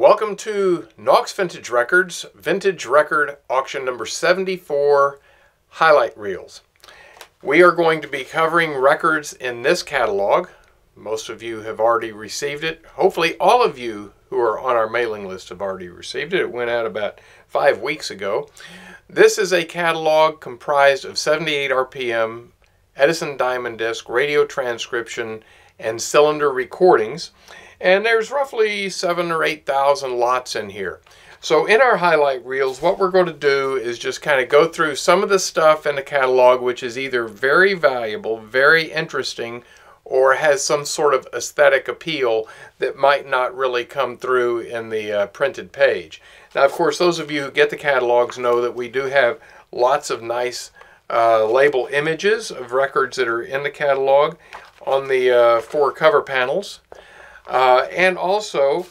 Welcome to Nauck's Vintage Records, Vintage Record Auction Number 74, Highlight Reels. We are going to be covering records in this catalog. Most of you have already received it. Hopefully all of you who are on our mailing list have already received it. It went out about 5 weeks ago. This is a catalog comprised of 78 RPM, Edison Diamond Disc, radio transcription, and cylinder recordings. And there's roughly 7,000 or 8,000 lots in here. So in our highlight reels, what we're going to do is just kind of go through some of the stuff in the catalog which is either very valuable, very interesting, or has some sort of aesthetic appeal that might not really come through in the printed page. Now, of course, those of you who get the catalogs know that we do have lots of nice label images of records that are in the catalog on the four cover panels. And also,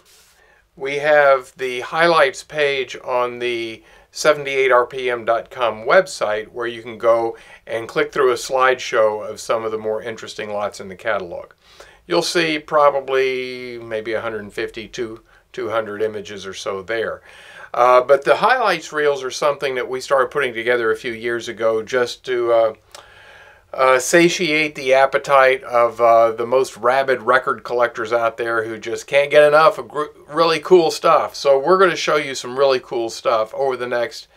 we have the highlights page on the 78rpm.com website where you can go and click through a slideshow of some of the more interesting lots in the catalog. You'll see probably maybe 150 to 200 images or so there. But the highlights reels are something that we started putting together a few years ago just to satiate the appetite of the most rabid record collectors out there who just can't get enough of really cool stuff. So we're going to show you some really cool stuff over the next,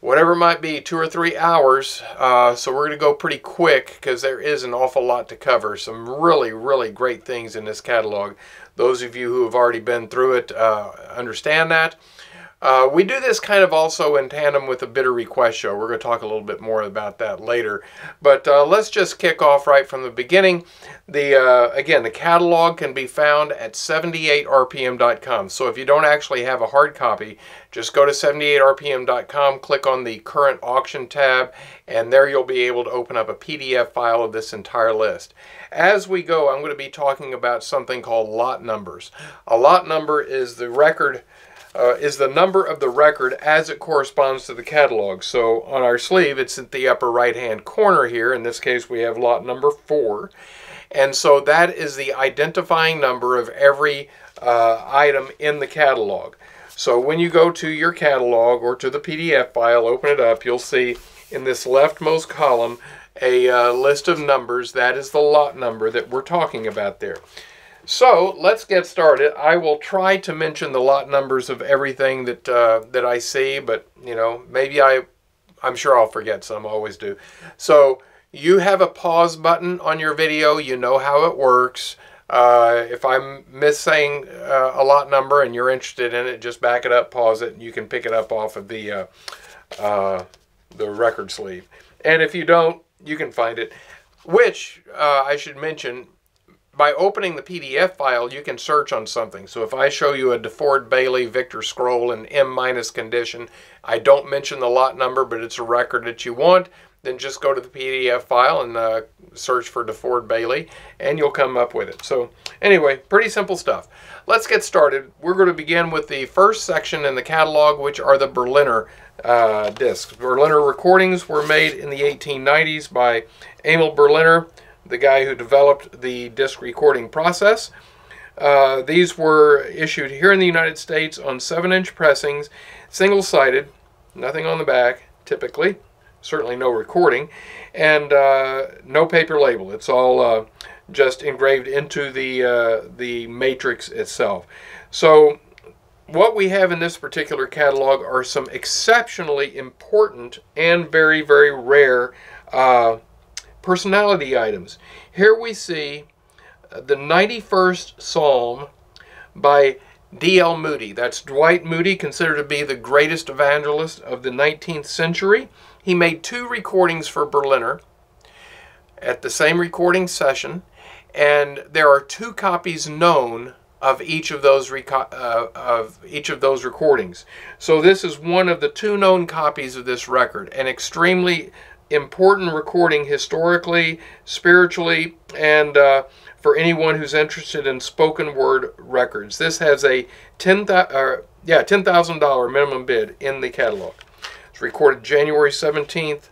whatever it might be, 2 or 3 hours. So we're going to go pretty quick because there is an awful lot to cover. Some really, really great things in this catalog. Those of you who have already been through it understand that. We do this kind of also in tandem with the Bidder Request Show. We're going to talk a little bit more about that later. But let's just kick off right from the beginning. Again, the catalog can be found at 78rpm.com. So if you don't actually have a hard copy, just go to 78rpm.com, click on the current auction tab, and there you'll be able to open up a PDF file of this entire list. As we go, I'm going to be talking about something called lot numbers. A lot number is the record... is the number of the record as it corresponds to the catalog. So on our sleeve, it's at the upper right-hand corner here. In this case, we have lot number 4. And so that is the identifying number of every item in the catalog. So when you go to your catalog or to the PDF file, open it up, you'll see in this leftmost column a list of numbers. That is the lot number that we're talking about there. So let's get started. I will try to mention the lot numbers of everything that that I see, but you know, maybe I'm sure I'll forget some. I always do. So you have a pause button on your video. You know how it works. If I miss saying a lot number and you're interested in it, just back it up, pause it, and you can pick it up off of the record sleeve. And if you don't, you can find it. Which I should mention. By opening the PDF file, you can search on something. So if I show you a DeFord Bailey Victor scroll in M- condition, I don't mention the lot number, but it's a record that you want, then just go to the PDF file and search for DeFord Bailey, and you'll come up with it. So anyway, pretty simple stuff. Let's get started. We're going to begin with the first section in the catalog, which are the Berliner discs. Berliner recordings were made in the 1890s by Emil Berliner, the guy who developed the disc recording process. These were issued here in the United States on 7-inch pressings, single-sided, nothing on the back, typically, certainly no recording, and no paper label. It's all just engraved into the matrix itself. So what we have in this particular catalog are some exceptionally important and very, very rare personality items. Here we see the 91st Psalm by D.L. Moody. That's Dwight Moody, considered to be the greatest evangelist of the 19th century. He made 2 recordings for Berliner at the same recording session, and there are 2 copies known of each of those recordings. So this is one of the 2 known copies of this record, an extremely important recording historically, spiritually, and for anyone who's interested in spoken word records. This has a $10,000 minimum bid in the catalog. It's recorded January 17th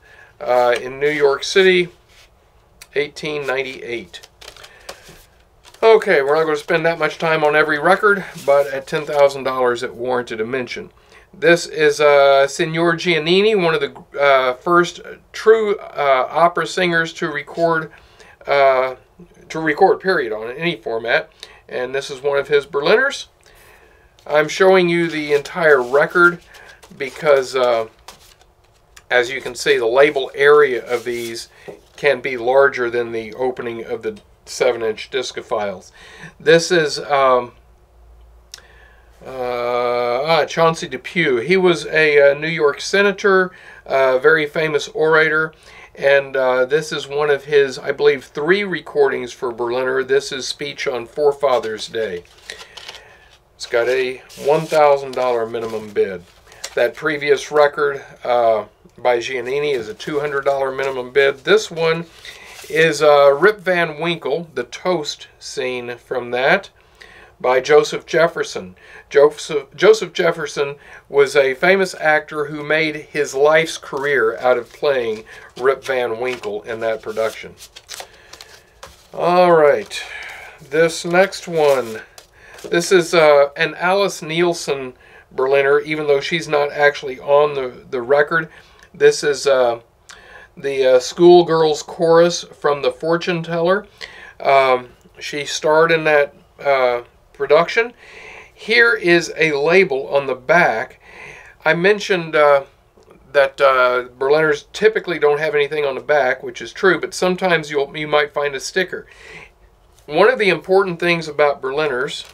in New York City, 1898. Okay, we're not going to spend that much time on every record, but at $10,000 it warranted a mention. This is Signor Giannini, one of the first true opera singers to record period on any format, and this is one of his Berliners. I'm showing you the entire record because as you can see, the label area of these can be larger than the opening of the 7-inch discophiles. This is Chauncey Depew. He was a New York senator, very famous orator, and this is one of his, I believe, 3 recordings for Berliner. This is Speech on Forefathers' Day. It's got a $1,000 minimum bid. That previous record by Giannini is a $200 minimum bid. This one is Rip Van Winkle, the toast scene from that, by Joseph Jefferson. Joseph Jefferson was a famous actor who made his life's career out of playing Rip Van Winkle in that production. All right, this next one. This is an Alice Nielsen Berliner, even though she's not actually on the record. This is the Schoolgirls Chorus from The Fortune Teller. She starred in that production. Here is a label on the back. I mentioned that Berliners typically don't have anything on the back, which is true, but sometimes you might find a sticker. One of the important things about Berliners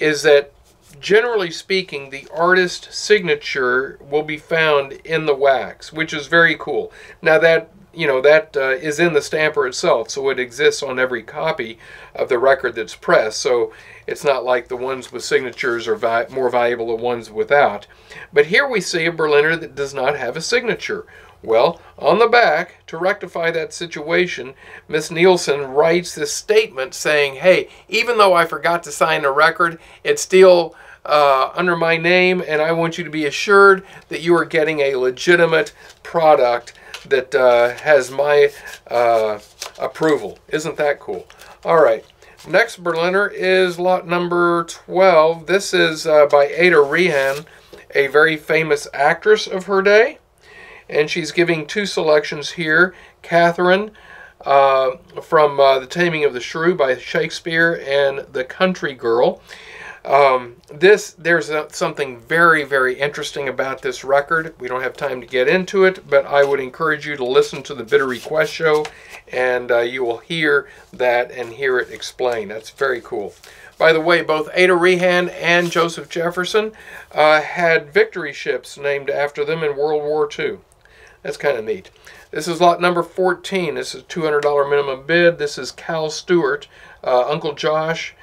is that, generally speaking, the artist signature will be found in the wax, which is very cool. Now that, you know, that is in the stamper itself, so it exists on every copy of the record that's pressed, so it's not like the ones with signatures are more valuable than ones without. But here we see a Berliner that does not have a signature. Well, on the back, to rectify that situation, Miss Nielsen writes this statement saying, hey, even though I forgot to sign the record, it's still under my name, and I want you to be assured that you are getting a legitimate product that has my approval. Isn't that cool? All right. Next Berliner is lot number 12. This is by Ada Rehan, a very famous actress of her day. And she's giving 2 selections here, Catherine from The Taming of the Shrew by Shakespeare and The Country Girl. There's something very, very interesting about this record. We don't have time to get into it, but I would encourage you to listen to the Bitter Request show, and you will hear that and hear it explained. That's very cool. By the way, both Ada Rehan and Joseph Jefferson had victory ships named after them in World War II. That's kind of neat. This is lot number 14. This is a $200 minimum bid. This is Cal Stewart, Uncle Josh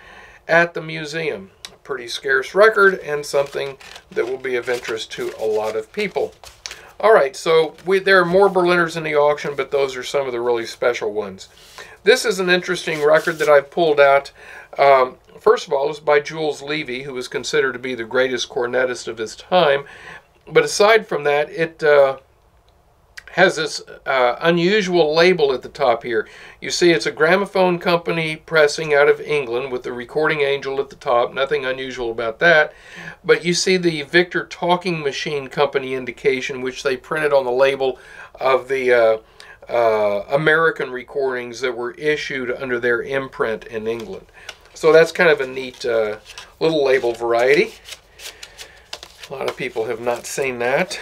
at the Museum. A pretty scarce record and something that will be of interest to a lot of people. All right, so there are more Berliners in the auction, but those are some of the really special ones. This is an interesting record that I've pulled out. First of all, it's by Jules Levy, who was considered to be the greatest cornetist of his time. But aside from that, it has this unusual label at the top here. You see it's a Gramophone Company pressing out of England with the recording angel at the top. Nothing unusual about that. But you see the Victor Talking Machine Company indication, which they printed on the label of the American recordings that were issued under their imprint in England. So that's kind of a neat little label variety. A lot of people have not seen that.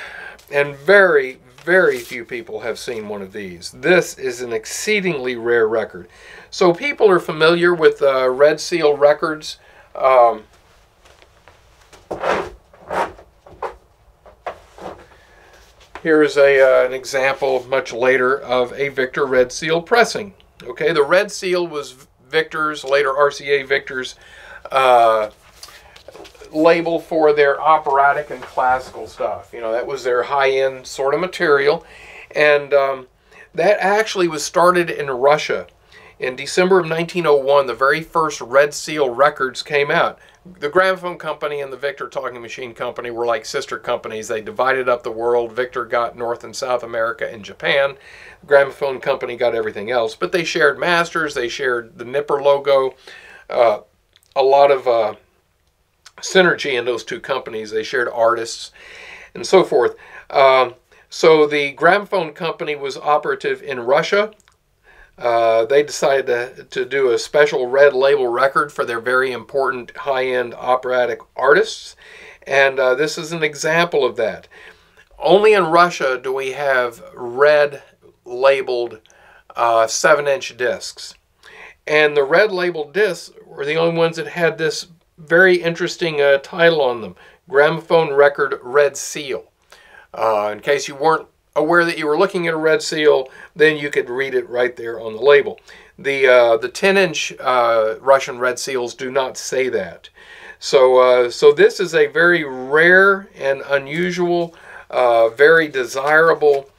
And very, very few people have seen one of these. This is an exceedingly rare record. So people are familiar with Red Seal Records. Here is an example much later of a Victor Red Seal pressing. Okay, the Red Seal was Victor's, later RCA Victor's, label for their operatic and classical stuff. You know, that was their high-end sort of material, and that actually was started in Russia. In December of 1901, the very first Red Seal records came out. The Gramophone Company and the Victor Talking Machine Company were like sister companies. They divided up the world. Victor got North and South America and Japan. The Gramophone Company got everything else, but they shared masters. They shared the Nipper logo. a lot of synergy in those two companies. They shared artists and so forth. So the Gramophone Company was operative in Russia. They decided to do a special red label record for their very important high-end operatic artists. And this is an example of that. Only in Russia do we have red labeled 7-inch discs. And the red labeled discs were the only ones that had this very interesting title on them, Gramophone Record Red Seal. In case you weren't aware that you were looking at a red seal, then you could read it right there on the label. The 10-inch Russian red seals do not say that. So, so this is a very rare and unusual, very desirable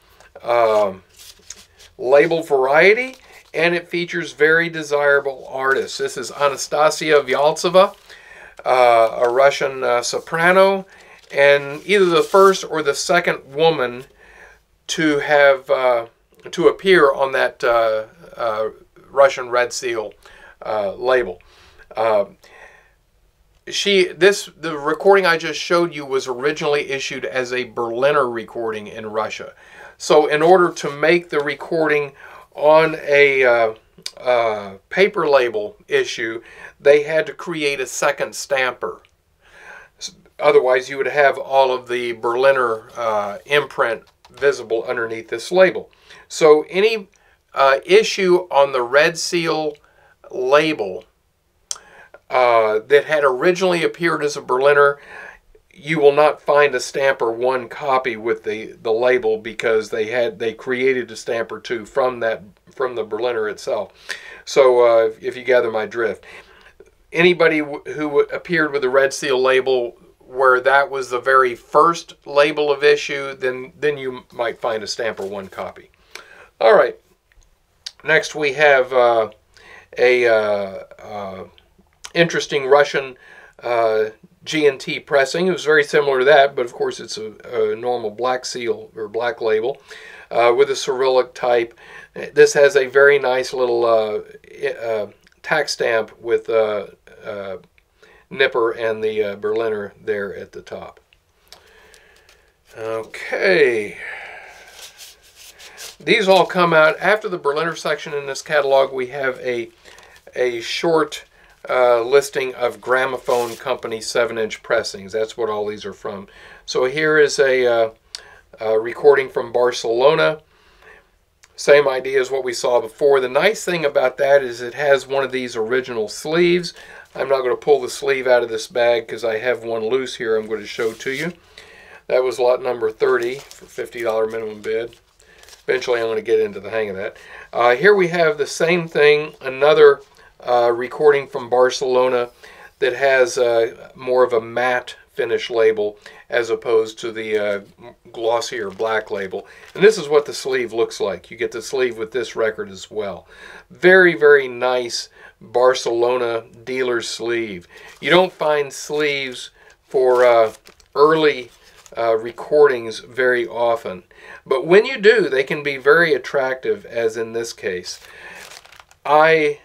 label variety, and it features very desirable artists. This is Anastasia Vyaltseva, a Russian soprano, and either the first or the second woman to have to appear on that Russian Red Seal label. The recording I just showed you was originally issued as a Berliner recording in Russia. So in order to make the recording on a paper label issue, they had to create a second stamper. Otherwise, you would have all of the Berliner imprint visible underneath this label. So any issue on the Red Seal label that had originally appeared as a Berliner, you will not find a Stamper 1 copy with the label, because they created a Stamper 2 from the Berliner itself. So if you gather my drift, anybody who appeared with a Red Seal label where that was the very first label of issue, then you might find a Stamper 1 copy. All right. Next we have interesting Russian G&T pressing. It was very similar to that, but of course it's a normal black seal or black label with a Cyrillic type. This has a very nice little tack stamp with Nipper and the Berliner there at the top. Okay. These all come out after the Berliner section in this catalog. We have a short listing of Gramophone Company 7-inch pressings. That's what all these are from. So here is a recording from Barcelona. Same idea as what we saw before. The nice thing about that is it has one of these original sleeves. I'm not going to pull the sleeve out of this bag because I have one loose here I'm going to show to you. That was lot number 30 for $50 minimum bid. Eventually I'm going to get into the hang of that. Here we have the same thing, another recording from Barcelona that has more of a matte finish label as opposed to the glossier black label. And this is what the sleeve looks like. You get the sleeve with this record as well. Very, very nice Barcelona dealer sleeve. You don't find sleeves for early recordings very often, but when you do, they can be very attractive, as in this case. I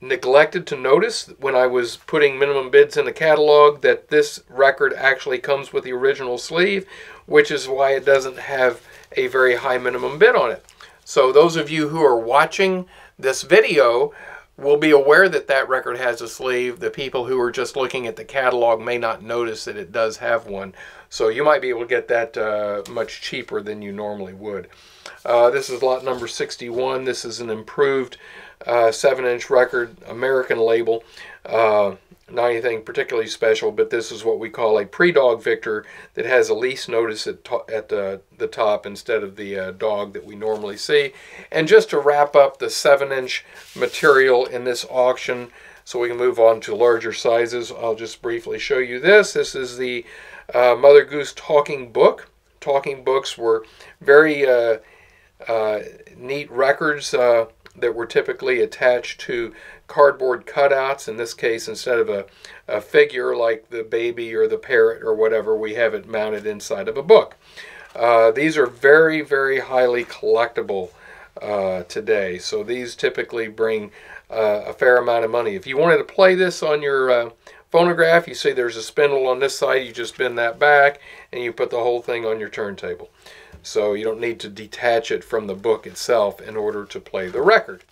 neglected to notice when I was putting minimum bids in the catalog that this record actually comes with the original sleeve, which is why it doesn't have a very high minimum bid on it. So those of you who are watching this video will be aware that that record has a sleeve. The people who are just looking at the catalog may not notice that it does have one. So you might be able to get that much cheaper than you normally would. This is lot number 61. This is an improved 7-inch record, American label. Not anything particularly special, but this is what we call a pre-dog Victor that has a lease notice at the top instead of the dog that we normally see. And just to wrap up the 7-inch material in this auction, so we can move on to larger sizes, I'll just briefly show you this. This is the Mother Goose Talking Book. Talking books were very neat records that were typically attached to cardboard cutouts. In this case, instead of a figure like the baby or the parrot or whatever, we have it mounted inside of a book. These are very, very highly collectible today. So these typically bring a fair amount of money. If you wanted to play this on your phonograph, you see there's a spindle on this side, you just bend that back and you put the whole thing on your turntable. So you don't need to detach it from the book itself in order to play the record.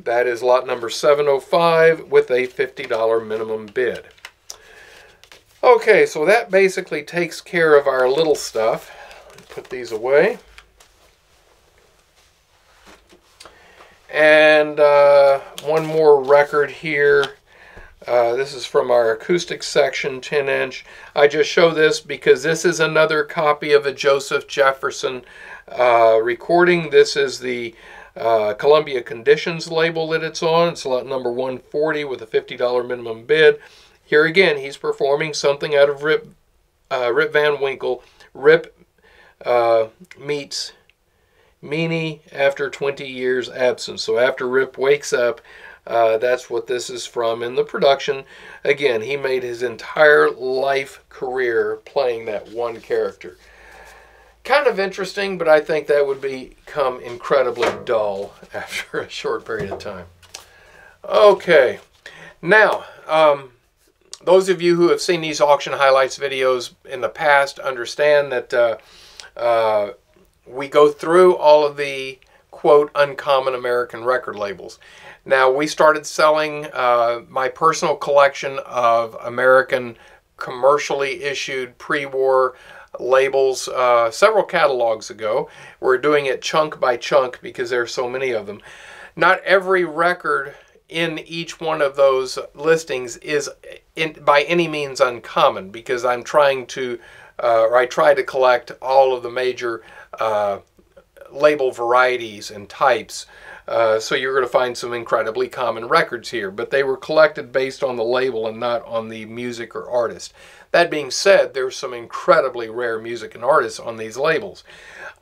That is lot number 705 with a $50 minimum bid. Okay, so that basically takes care of our little stuff. Put these away. And one more record here. This is from our acoustic section, 10-inch. I just show this because this is another copy of a Joseph Jefferson recording. This is the Columbia Conditions label that it's on. It's lot number 140 with a $50 minimum bid. Here again, he's performing something out of Rip Van Winkle. Rip meets Meanie after 20 years absence. So after Rip wakes up, that's what this is from in the production. Again, he made his entire life career playing that one character. Kind of interesting, but I think that would become incredibly dull after a short period of time. Okay, now, those of you who have seen these auction highlights videos in the past understand that we go through all of the quote uncommon American record labels. Now, we started selling my personal collection of American commercially issued pre-war labels several catalogs ago. We're doing it chunk by chunk because there are so many of them. Not every record in each one of those listings is by any means uncommon, because I'm trying to I try to collect all of the major label varieties and types. So you're going to find some incredibly common records here, but they were collected based on the label and not on the music or artist. That being said, there's some incredibly rare music and artists on these labels.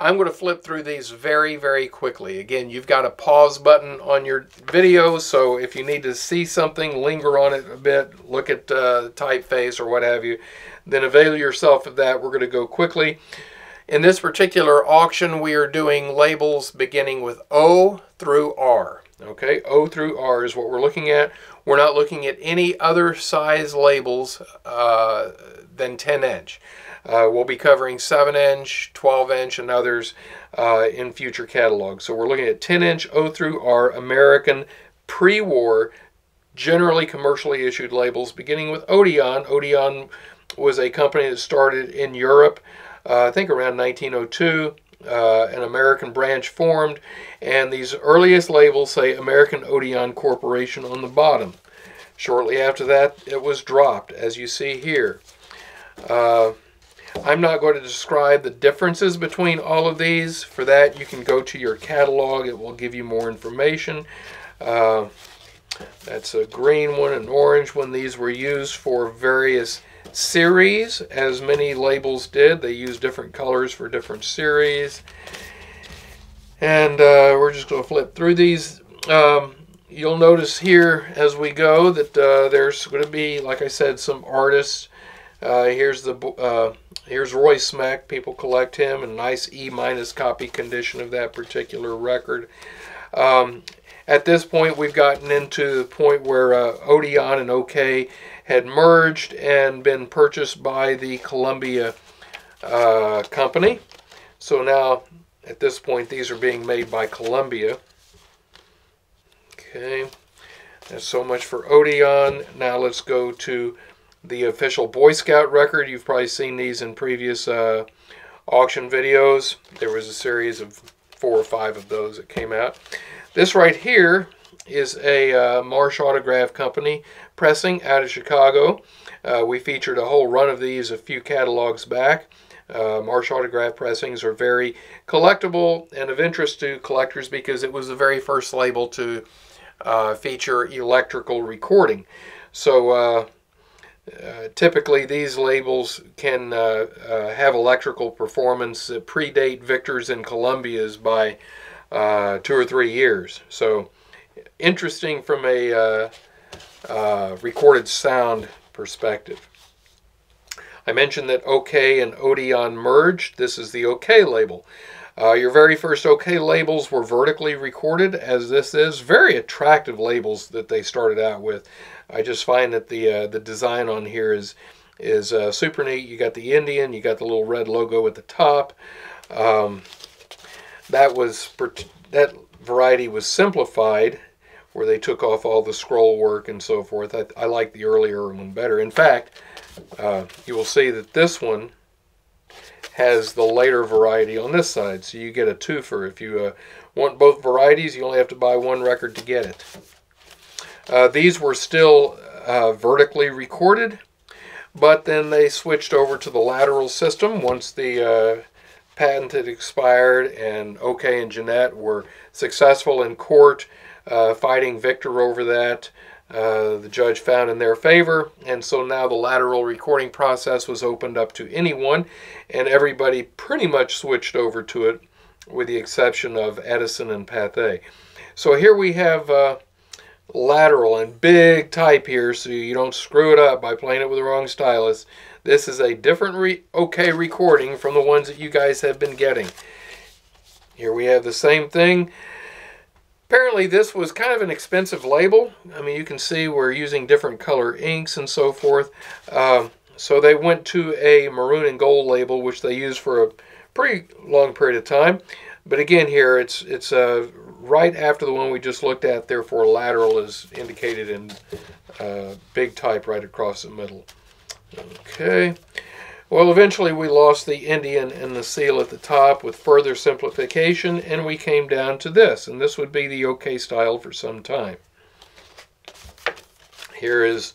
I'm going to flip through these very, very quickly. Again, you've got a pause button on your video, so if you need to see something, linger on it a bit, look at typeface or what have you, then avail yourself of that. We're going to go quickly. In this particular auction, we are doing labels beginning with O through R. Okay, O through R is what we're looking at. We're not looking at any other size labels than 10-inch. We'll be covering 7-inch, 12-inch, and others in future catalogs. So we're looking at 10-inch O through R American pre-war, generally commercially issued labels beginning with Odeon. Odeon was a company that started in Europe. I think around 1902, an American branch formed, and these earliest labels say American Odeon Corporation on the bottom. Shortly after that, it was dropped, as you see here. I'm not going to describe the differences between all of these. For that, you can go to your catalog. It will give you more information. That's a green one, an orange one. These were used for various series, as many labels did. They use different colors for different series. And we're just going to flip through these. You'll notice here as we go that there's going to be, like I said, some artists. Here's Roy Smack. People collect him. A nice E- copy condition of that particular record. At this point, we've gotten into the point where Odeon and OK had merged and been purchased by the Columbia Company. So now, at this point, these are being made by Columbia. Okay, that's so much for Odeon. Now let's go to the official Boy Scout record. You've probably seen these in previous auction videos. There was a series of 4 or 5 of those that came out. This right here is a Marsh Autograph Company pressing out of Chicago. We featured a whole run of these a few catalogs back. Marsh Autograph pressings are very collectible and of interest to collectors because it was the very first label to feature electrical recording. So typically these labels can have electrical performance that predate Victor's and Columbia's by 2 or 3 years. So interesting from a recorded sound perspective. I mentioned that OK and Odeon merged. This is the OK label. Your very first OK labels were vertically recorded, as this is. Very attractive labels that they started out with. I just find that the design on here is super neat. You got the Indian, you got the little red logo at the top. That variety was simplified, where they took off all the scroll work and so forth. I like the earlier one better. In fact, you will see that this one has the later variety on this side, so you get a twofer. If you want both varieties, you only have to buy one record to get it. These were still vertically recorded, but then they switched over to the lateral system once the patent had expired, and OK and Jeanette were successful in court fighting Victor over that. The judge found in their favor, and so now the lateral recording process was opened up to anyone, and everybody pretty much switched over to it, with the exception of Edison and Pathé. So here we have lateral in big type here, so you don't screw it up by playing it with the wrong stylus. This is a different OK recording from the ones that you guys have been getting. Here we have the same thing. Apparently this was kind of an expensive label. I mean, you can see we're using different color inks and so forth. So they went to a maroon and gold label, which they used for a pretty long period of time. But again, here it's right after the one we just looked at. Therefore, lateral is indicated in big type right across the middle. Okay. Well, eventually we lost the Indian and the seal at the top with further simplification, and we came down to this, and this would be the OK style for some time. Here is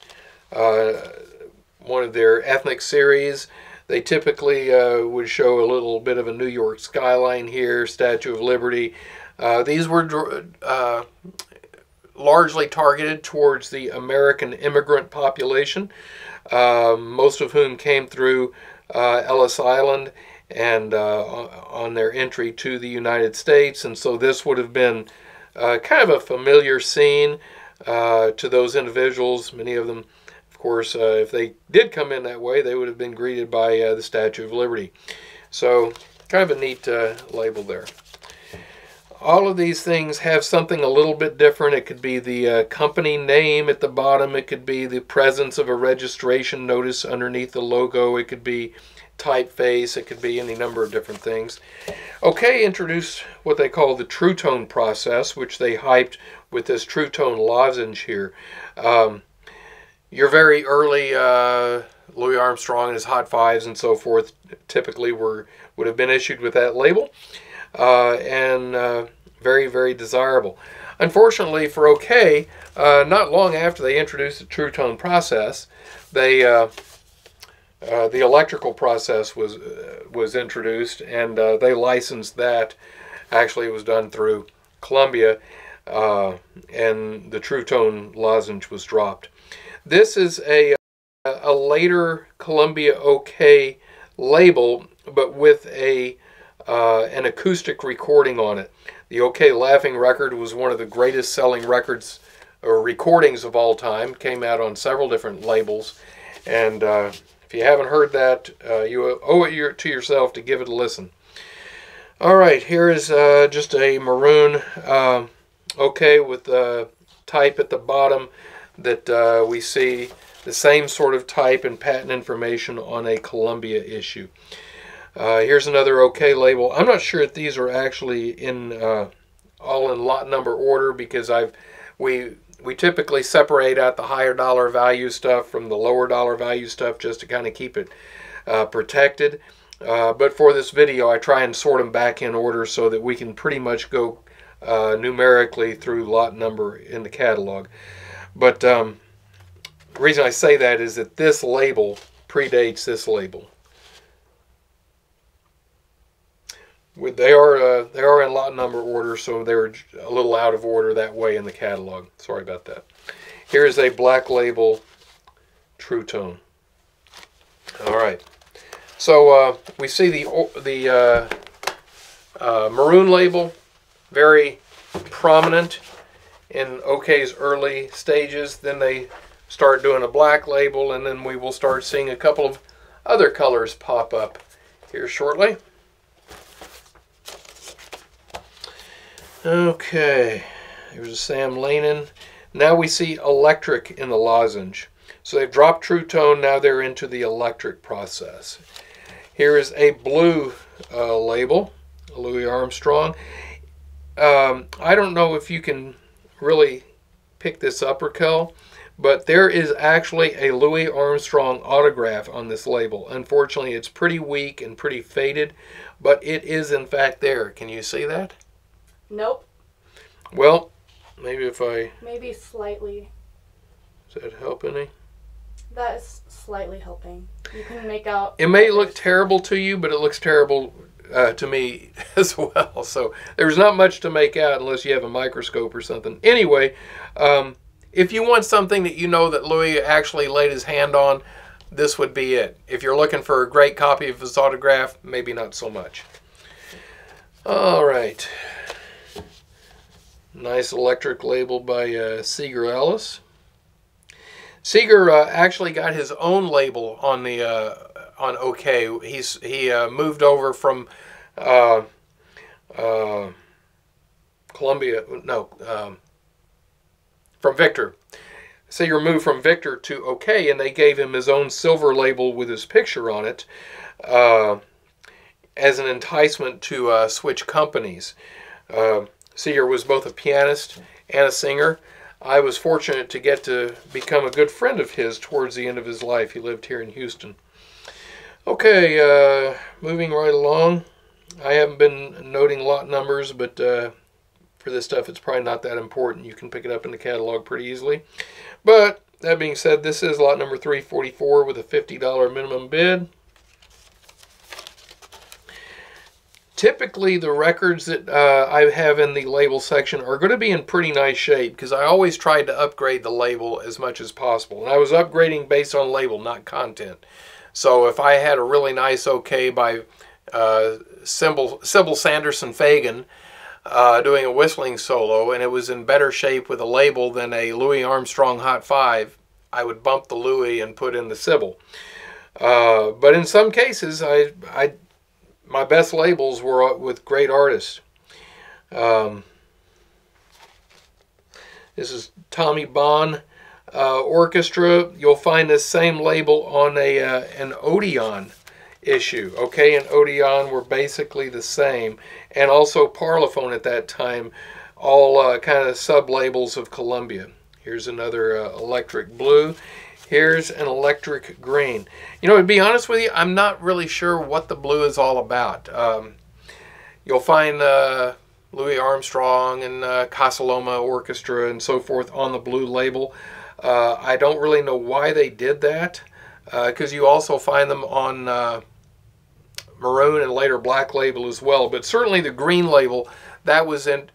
one of their ethnic series. They typically would show a little bit of a New York skyline here, Statue of Liberty. These were largely targeted towards the American immigrant population, most of whom came through Ellis Island and on their entry to the United States. And so this would have been kind of a familiar scene to those individuals. Many of them, of course, if they did come in that way, they would have been greeted by the Statue of Liberty. So kind of a neat label there. All of these things have something a little bit different. It could be the company name at the bottom. It could be the presence of a registration notice underneath the logo. It could be typeface. It could be any number of different things. OK introduced what they call the True Tone process, which they hyped with this True Tone lozenge here. Your very early Louis Armstrong and his Hot Fives and so forth typically would have been issued with that label. Very, very desirable. Unfortunately for OK, not long after they introduced the True Tone process, they the electrical process was introduced, and they licensed that. Actually, it was done through Columbia, and the True Tone lozenge was dropped. This is a later Columbia OK label, but with an acoustic recording on it. The OK Laughing record was one of the greatest selling records or recordings of all time. Came out on several different labels, and if you haven't heard that, you owe it to yourself to give it a listen. All right, here is just a maroon OK with the type at the bottom that we see the same sort of type and patent information on a Columbia issue. Here's another OK label. I'm not sure if these are actually in all in lot number order, because we typically separate out the higher dollar value stuff from the lower dollar value stuff just to kind of keep it protected. But for this video, I try and sort them back in order so that we can pretty much go numerically through lot number in the catalog. But the reason I say that is that this label predates this label. They are in lot number order, so they were a little out of order that way in the catalog. Sorry about that. Here is a black label True Tone. All right. So we see the maroon label, very prominent in OK's early stages. Then they start doing a black label, and then we will start seeing a couple of other colors pop up here shortly. Okay, here's a Sam Lanin. Now we see electric in the lozenge. So they've dropped True Tone, now they're into the electric process. Here is a blue label, Louis Armstrong. I don't know if you can really pick this up, Raquel, but there is actually a Louis Armstrong autograph on this label. Unfortunately, it's pretty weak and pretty faded, but it is in fact there. Can you see that? Nope. Well, maybe if I... Maybe slightly. Does that help any? That is slightly helping. You can make out... It may look terrible to you, but it looks terrible to me as well. So there's not much to make out unless you have a microscope or something. Anyway, if you want something that you know that Louis actually laid his hand on, this would be it. If you're looking for a great copy of his autograph, maybe not so much. All right. Nice electric label by Seeger Ellis. Seeger actually got his own label on the on OK. He moved over from Columbia. No, from Victor. Seeger moved from Victor to OK, and they gave him his own silver label with his picture on it as an enticement to switch companies. Seeger was both a pianist and a singer. I was fortunate to get to become a good friend of his towards the end of his life. He lived here in Houston. Okay, moving right along. I haven't been noting lot numbers, but for this stuff it's probably not that important. You can pick it up in the catalog pretty easily. But that being said, this is lot number 344 with a $50 minimum bid. Typically, the records that I have in the label section are going to be in pretty nice shape because I always tried to upgrade the label as much as possible. And I was upgrading based on label, not content. So if I had a really nice OK by Sybil Sanderson Fagan doing a whistling solo, and it was in better shape with a label than a Louis Armstrong Hot 5, I would bump the Louis and put in the Sybil. But in some cases, my best labels were with great artists. This is Tommy Bonn Orchestra. You'll find this same label on a an Odeon issue. OK and Odeon were basically the same. And also Parlophone at that time, all kind of sub-labels of Columbia. Here's another electric blue. Here's an electric green. You know, to be honest with you, I'm not really sure what the blue is all about. You'll find Louis Armstrong and Casaloma Orchestra and so forth on the blue label. I don't really know why they did that, because you also find them on maroon and later black label as well. But certainly the green label, that was in,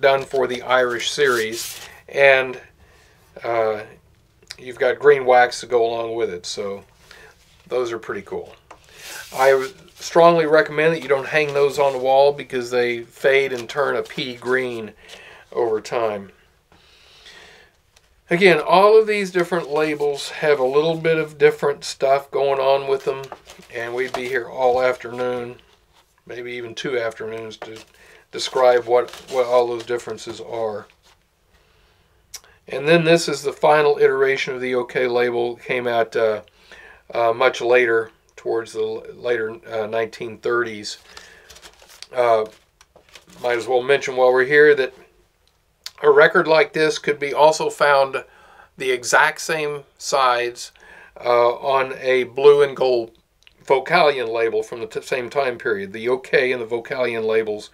done for the Irish series. And... you've got green wax to go along with it, so those are pretty cool. I strongly recommend that you don't hang those on the wall because they fade and turn a pea green over time. Again, all of these different labels have a little bit of different stuff going on with them, and we'd be here all afternoon, maybe even two afternoons, to describe what all those differences are. And then this is the final iteration of the OK label. It came out much later, towards the later 1930s. Might as well mention while we're here that a record like this could be also found the exact same sides on a blue and gold Vocalion label from the same time period. The OK and the Vocalion labels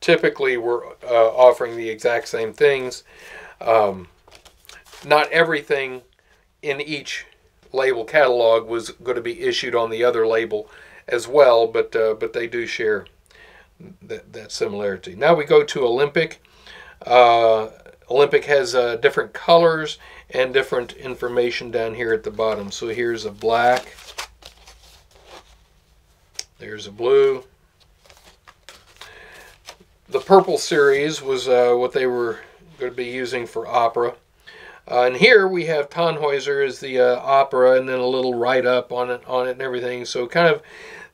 typically were offering the exact same things. Not everything in each label catalog was going to be issued on the other label as well, but they do share that similarity. Now we go to Olympic. Olympic has different colors and different information down here at the bottom. So here's a black, there's a blue. The purple series was what they were going to be using for opera, and here we have Tannhäuser as the opera, and then a little write-up on it and everything. So kind of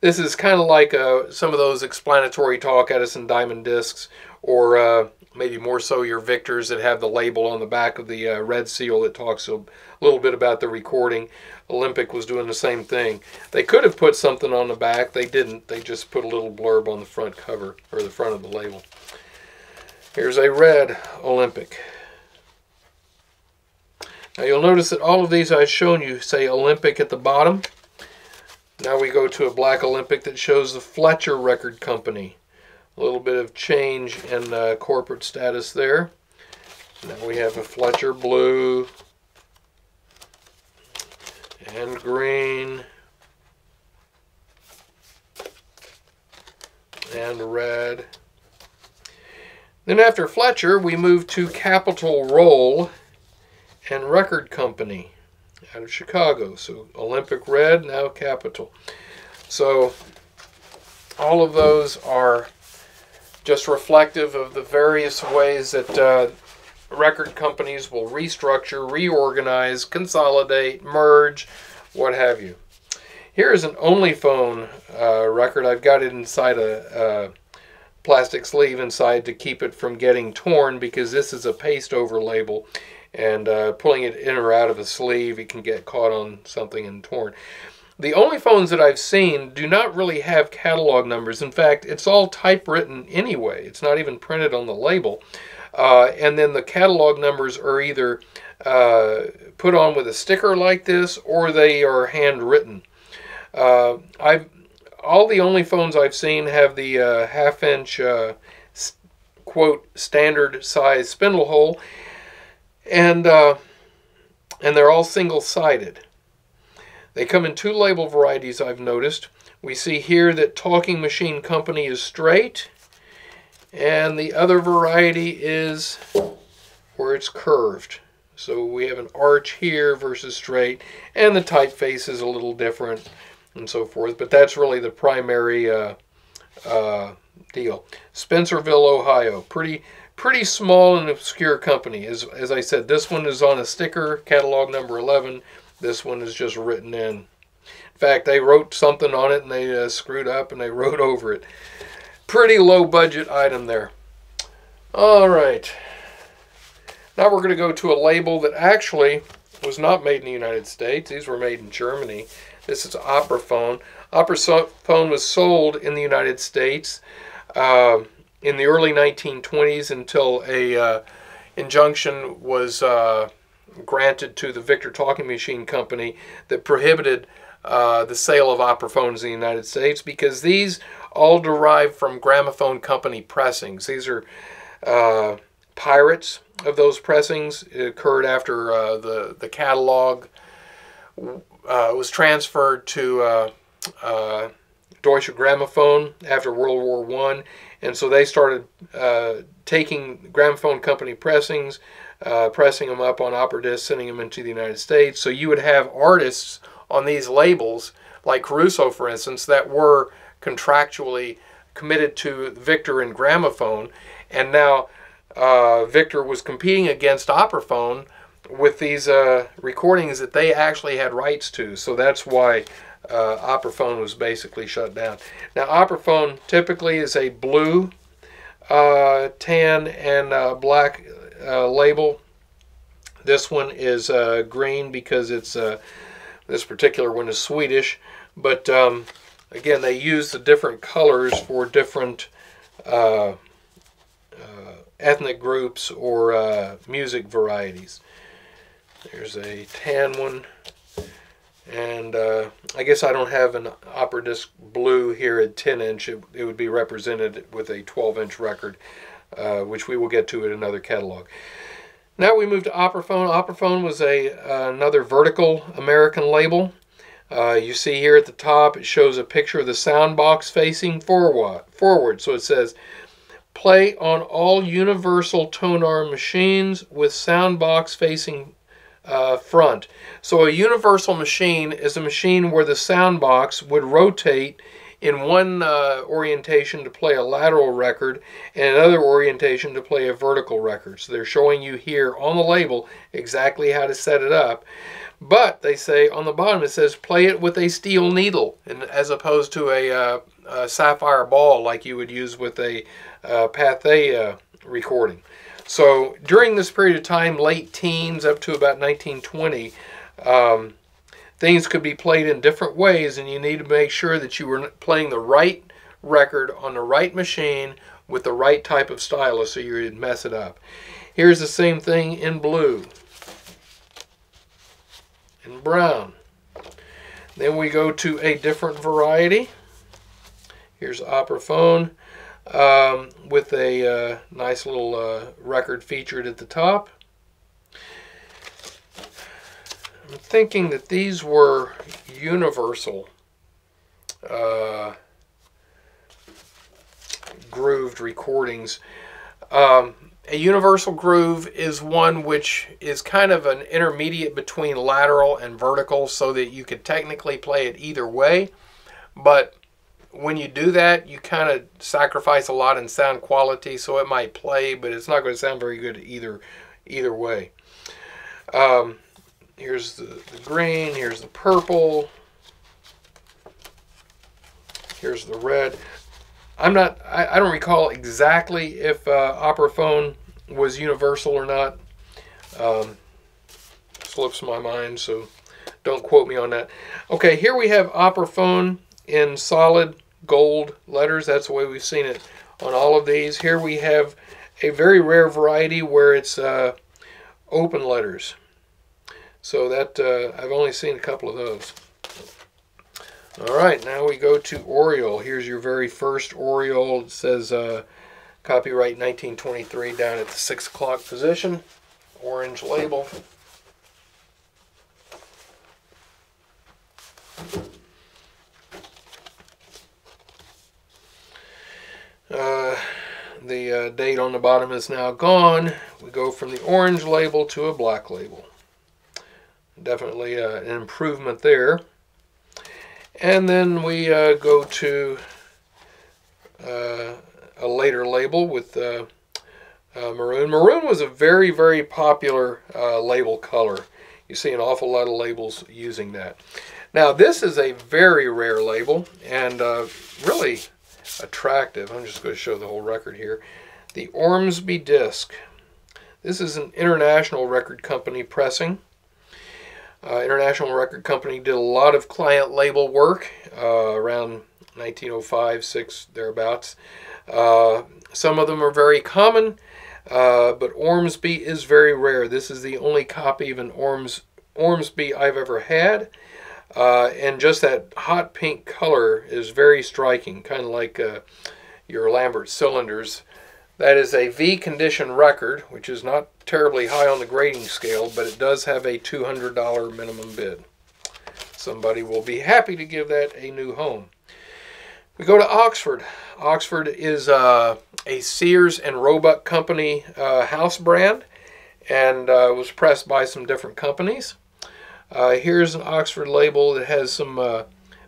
This is kind of like some of those explanatory talk Edison Diamond Discs, or maybe more so your Victors that have the label on the back of the Red Seal that talks a little bit about the recording. Olympic was doing the same thing. They could have put something on the back. They didn't. They just put a little blurb on the front cover, or the front of the label. Here's a red Olympic. Now you'll notice that all of these I've shown you say Olympic at the bottom. Now we go to a black Olympic that shows the Fletcher Record Company. A little bit of change in corporate status there. Now we have a Fletcher blue and green and red. Then after Fletcher, we move to Capitol Roll and Record Company out of Chicago. So Olympic red, now Capitol. So all of those are just reflective of the various ways that record companies will restructure, reorganize, consolidate, merge, what have you. Here is an OnlyPhone record. I've got it inside a plastic sleeve inside to keep it from getting torn, because this is a paste over label, and pulling it in or out of a sleeve, it can get caught on something and torn. The OnlyPhones that I've seen do not really have catalog numbers. In fact, it's all typewritten anyway. It's not even printed on the label. And then the catalog numbers are either put on with a sticker like this, or they are handwritten. All the OnlyPhones I've seen have the half-inch, quote, standard size spindle hole, and they're all single-sided. They come in two label varieties, I've noticed. We see here that Talking Machine Company is straight, and the other variety is where it's curved. So we have an arch here versus straight, and the typeface is a little different and so forth, but that's really the primary deal. Spencerville, Ohio. Pretty small and obscure company. As I said, this one is on a sticker, catalog number 11. This one is just written in. In fact, they wrote something on it and they screwed up and they wrote over it. Pretty low budget item there. All right. Now we're going to go to a label that actually was not made in the United States. These were made in Germany. This is OperaPhone. OperaPhone was sold in the United States in the early 1920s until a injunction was granted to the Victor Talking Machine Company that prohibited the sale of OperaPhones in the United States, because these all derive from Gramophone Company pressings. These are pirates of those pressings. It occurred after the catalog was transferred to Deutsche Grammophon after World War I, and so they started taking Gramophone Company pressings, pressing them up on opera discs, sending them into the United States. So you would have artists on these labels, like Caruso, for instance, that were contractually committed to Victor and Gramophone, and now Victor was competing against OperaPhone with these recordings that they actually had rights to. So that's why OperaPhone was basically shut down. Now, OperaPhone typically is a blue, tan, and black label. This one is green, because it's this particular one is Swedish, but again, they use the different colors for different ethnic groups or music varieties. There's a tan one, and I guess I don't have an opera disc blue here at 10 inch. It would be represented with a 12 inch record, which we will get to in another catalog. Now we move to OperaPhone. OperaPhone was another vertical American label. You see here at the top, it shows a picture of the sound box facing forward. So it says, play on all universal tonearm machines with sound box facing front. So a universal machine is a machine where the sound box would rotate in one orientation to play a lateral record and another orientation to play a vertical record. So they're showing you here on the label exactly how to set it up. But they say on the bottom it says play it with a steel needle, and as opposed to a sapphire ball like you would use with a Pathé recording. So during this period of time, late teens up to about 1920, things could be played in different ways, and you need to make sure that you were playing the right record on the right machine with the right type of stylus so you didn't mess it up. Here's the same thing in blue and brown. Then we go to a different variety. Here's OperaPhone with a nice little record featured at the top. I'm thinking that these were universal grooved recordings. A universal groove is one which is kind of an intermediate between lateral and vertical, so that you could technically play it either way, but when you do that you kind of sacrifice a lot in sound quality, so it might play but it's not going to sound very good either way. Here's the green, here's the purple, here's the red. I don't recall exactly if OperaPhone was universal or not. Slips my mind, so don't quote me on that. Okay, here we have OperaPhone in solid gold letters. That's the way we've seen it on all of these. Here we have a very rare variety where it's open letters. So that I've only seen a couple of those. All right, now we go to Oriole. Here's your very first Oriole. It says copyright 1923 down at the 6 o'clock position. Orange label. The date on the bottom is now gone. We go from the orange label to a black label. Definitely an improvement there. And then we go to a later label with maroon. Maroon was a very, very popular label color. You see an awful lot of labels using that. Now this is a very rare label and really attractive. I'm just going to show the whole record here. The Ormsby Disc. This is an International Record Company pressing. International Record Company did a lot of client label work around 1905, 6, thereabouts. Some of them are very common, but Ormsby is very rare. This is the only copy of an Ormsby I've ever had. And just that hot pink color is very striking, kind of like your Lambert cylinders. That is a V condition record, which is not terribly high on the grading scale, but it does have a $200 minimum bid. Somebody will be happy to give that a new home. We go to Oxford. Oxford is a Sears and Roebuck Company house brand, and was pressed by some different companies. Here's an Oxford label that has some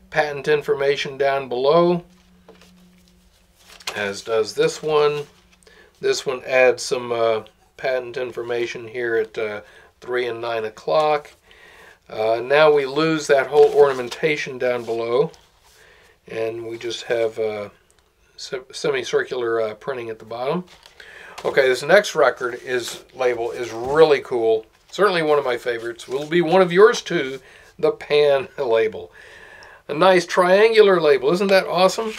patent information down below, as does this one. This one adds some patent information here at 3 and 9 o'clock. Now we lose that whole ornamentation down below, and we just have semicircular printing at the bottom. Okay, this next record label is really cool. Certainly one of my favorites. Will be one of yours too, the Pan label. A nice triangular label. Isn't that awesome?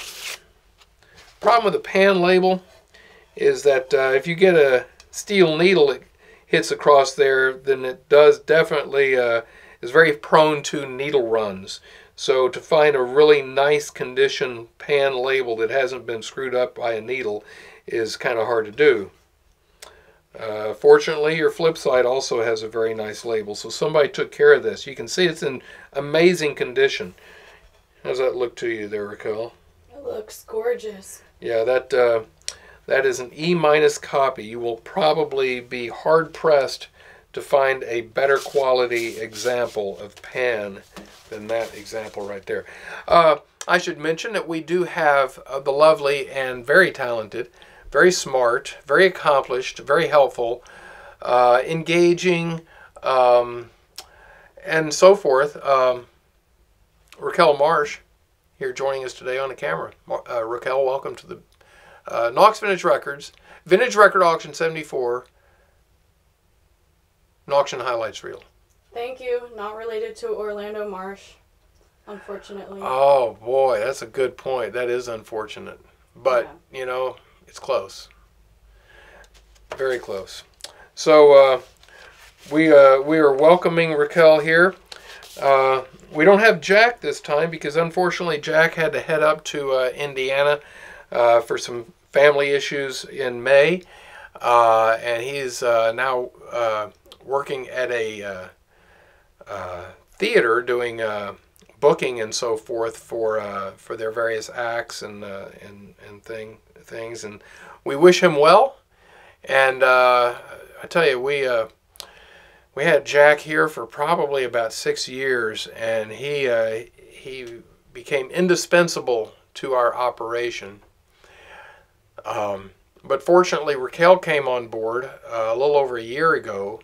Problem with the Pan label is that if you get a steel needle it hits across there, then it does definitely is very prone to needle runs. So to find a really nice condition Pan label that hasn't been screwed up by a needle is kind of hard to do. Fortunately your flip side also has a very nice label, so somebody took care of this. You can see it's in amazing condition. How's that look to you there, Raquel? It looks gorgeous. Yeah, that is an E- copy. You will probably be hard-pressed to find a better quality example of Pan than that example right there. I should mention that we do have the lovely and very talented, very smart, very accomplished, very helpful, engaging, and so forth, Raquel Marsh here joining us today on the camera. Raquel, welcome to the Nauck's Vintage Records, Vintage Record Auction 74, Auction Highlights Reel. Thank you. Not related to Orlando Marsh, unfortunately. Oh, boy, that's a good point. That is unfortunate. But, yeah, you know, it's close. Very close. So we are welcoming Raquel here. We don't have Jack this time because, unfortunately, Jack had to head up to Indiana for some family issues in May. And he's now working at a theater doing booking and so forth for their various acts and things, and we wish him well. And I tell you, we had Jack here for probably about 6 years, and he became indispensable to our operation. But fortunately, Raquel came on board a little over a year ago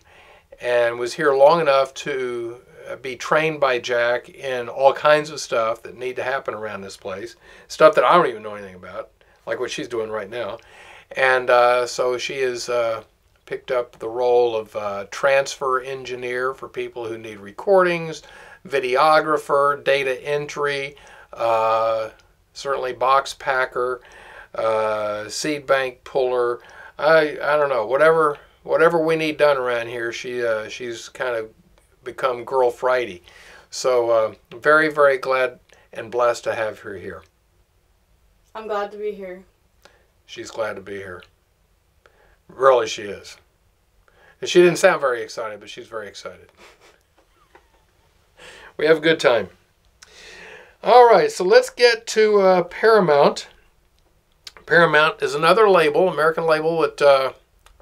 and was here long enough to be trained by Jack in all kinds of stuff that need to happen around this place, stuff that I don't even know anything about, like what she's doing right now. And so she has picked up the role of transfer engineer for people who need recordings, videographer, data entry, certainly box packer, seed bank puller, I don't know, whatever we need done around here, she's kind of become Girl Friday. So very, very glad and blessed to have her here. I'm glad to be here. She's glad to be here. Really, she is. And she didn't sound very excited, but she's very excited. We have a good time. All right, so let's get to Paramount. Paramount is another label, American label, with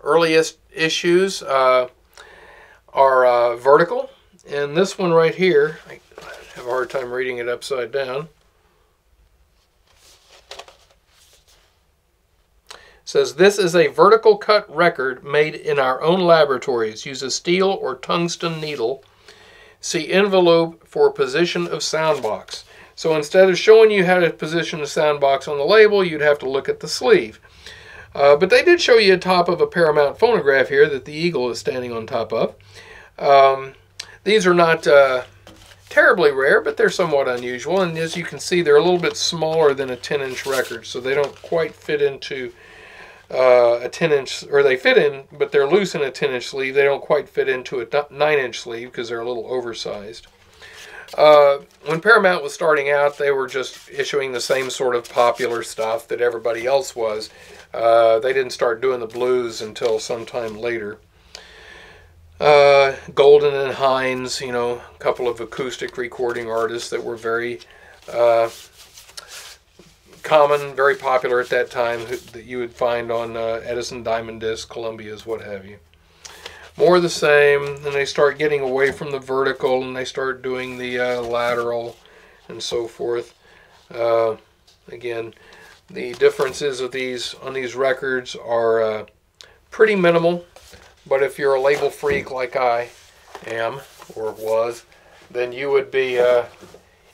earliest issues are vertical, and this one right here, I have a hard time reading it upside down, says, "This is a vertical cut record made in our own laboratories. Uses steel or tungsten needle. See envelope for position of soundbox." So instead of showing you how to position the soundbox on the label, you'd have to look at the sleeve. But they did show you a top of a Paramount phonograph here that the Eagle is standing on top of. These are not terribly rare, but they're somewhat unusual. And as you can see, they're a little bit smaller than a 10-inch record, so they don't quite fit into a 10-inch, or they fit in, but they're loose in a 10-inch sleeve. They don't quite fit into a 9-inch sleeve because they're a little oversized. When Paramount was starting out, they were just issuing the same sort of popular stuff that everybody else was. They didn't start doing the blues until sometime later. Golden and Hines, you know, a couple of acoustic recording artists that were very common, very popular at that time, that you would find on Edison Diamond Disc, Columbia's, what have you. More the same, and they start getting away from the vertical, and they start doing the lateral, and so forth. Again, the differences of these on these records are pretty minimal, but if you're a label freak like I am or was, then you would be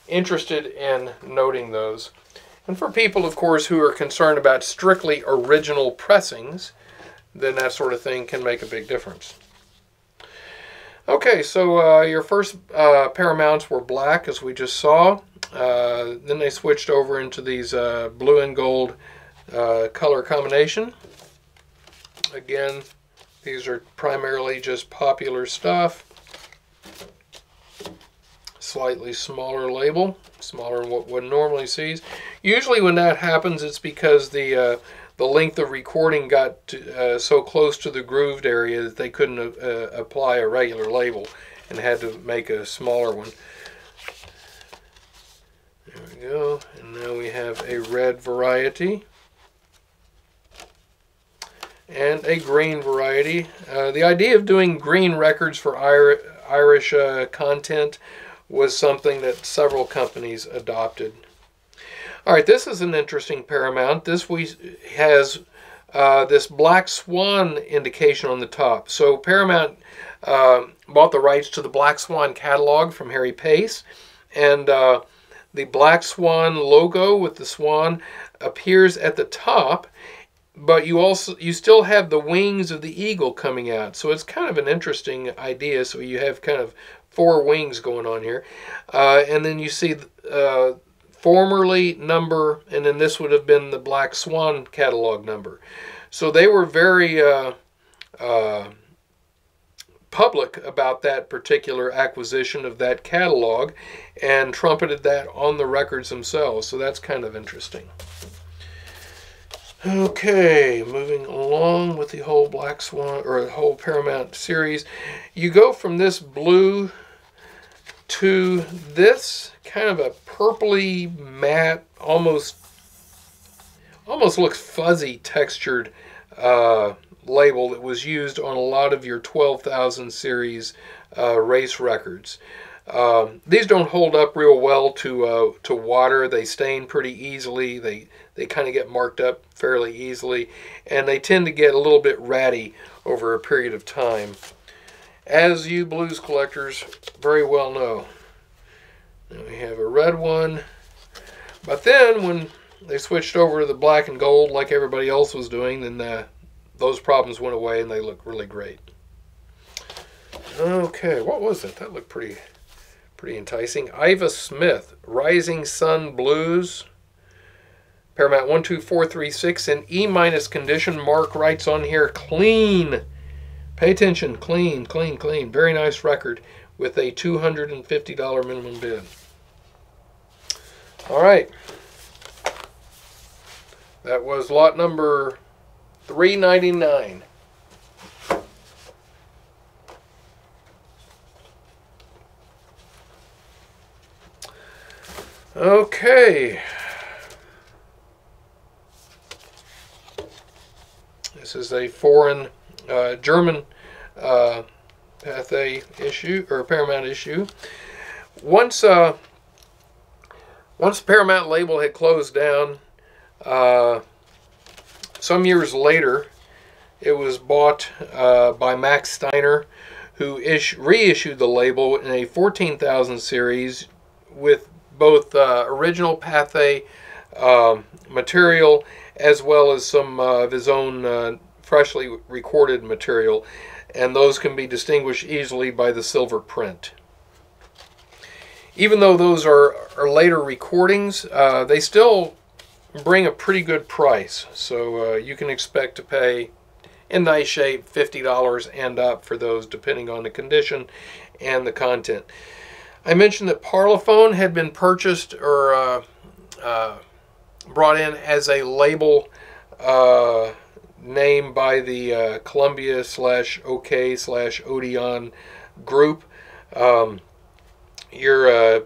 interested in noting those. And for people, of course, who are concerned about strictly original pressings, then that sort of thing can make a big difference. Okay, so your first Paramounts were black, as we just saw. Then they switched over into these blue and gold color combination. Again, these are primarily just popular stuff. Slightly smaller label, smaller than what one normally sees. Usually when that happens, it's because the length of recording got to, so close to the grooved area that they couldn't apply a regular label and had to make a smaller one. There we go. And now we have a red variety and a green variety. The idea of doing green records for Irish content was something that several companies adopted. All right, this is an interesting Paramount. This has this black swan indication on the top. So Paramount bought the rights to the Black Swan catalog from Harry Pace, and the Black Swan logo with the swan appears at the top, but you still have the wings of the eagle coming out. So it's kind of an interesting idea. So you have kind of four wings going on here, and then you see formerly number, and then this would have been the Black Swan catalog number. So they were very public about that particular acquisition of that catalog and trumpeted that on the records themselves. So that's kind of interesting. Okay, moving along with the whole Black Swan, or the whole Paramount series. You go from this blue to this kind of a purpley matte, almost looks fuzzy textured label that was used on a lot of your 12,000 series race records. These don't hold up real well to water. They stain pretty easily. They kind of get marked up fairly easily, and they tend to get a little bit ratty over a period of time, as you blues collectors very well know. Now we have a red one, but then when they switched over to the black and gold like everybody else was doing, then those problems went away and they look really great. Okay, what was that? That looked pretty enticing. Iva Smith, Rising Sun Blues, Paramount 12436 in E- condition. Mark writes on here, clean. Pay attention, clean, clean, clean. Very nice record with a $250 minimum bid. All right. That was lot number 399. Okay. This is a foreign German Pathé issue, or Paramount issue. Once Paramount label had closed down, some years later, it was bought by Max Steiner, who reissued the label in a 14,000 series with both original Pathé material as well as some of his own freshly recorded material, and those can be distinguished easily by the silver print. Even though those are later recordings, they still bring a pretty good price, so you can expect to pay, in nice shape, $50 and up for those, depending on the condition and the content. I mentioned that Parlophone had been purchased, or brought in as a label name by the Columbia / OK / Odeon group. Your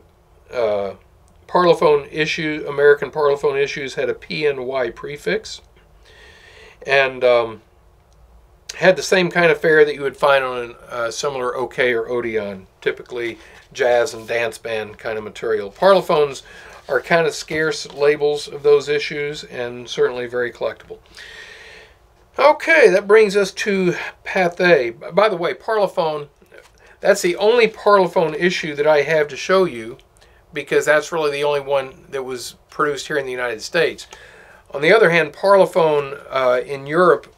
Parlophone issue, American Parlophone issues, had a PNY prefix, and had the same kind of fare that you would find on a similar OK or Odeon, typically jazz and dance band kind of material. Parlophones are kind of scarce labels of those issues, and certainly very collectible. Okay, that brings us to Pathé. By the way, Parlophone, that's the only Parlophone issue that I have to show you, because that's really the only one that was produced here in the United States. On the other hand, Parlophone in Europe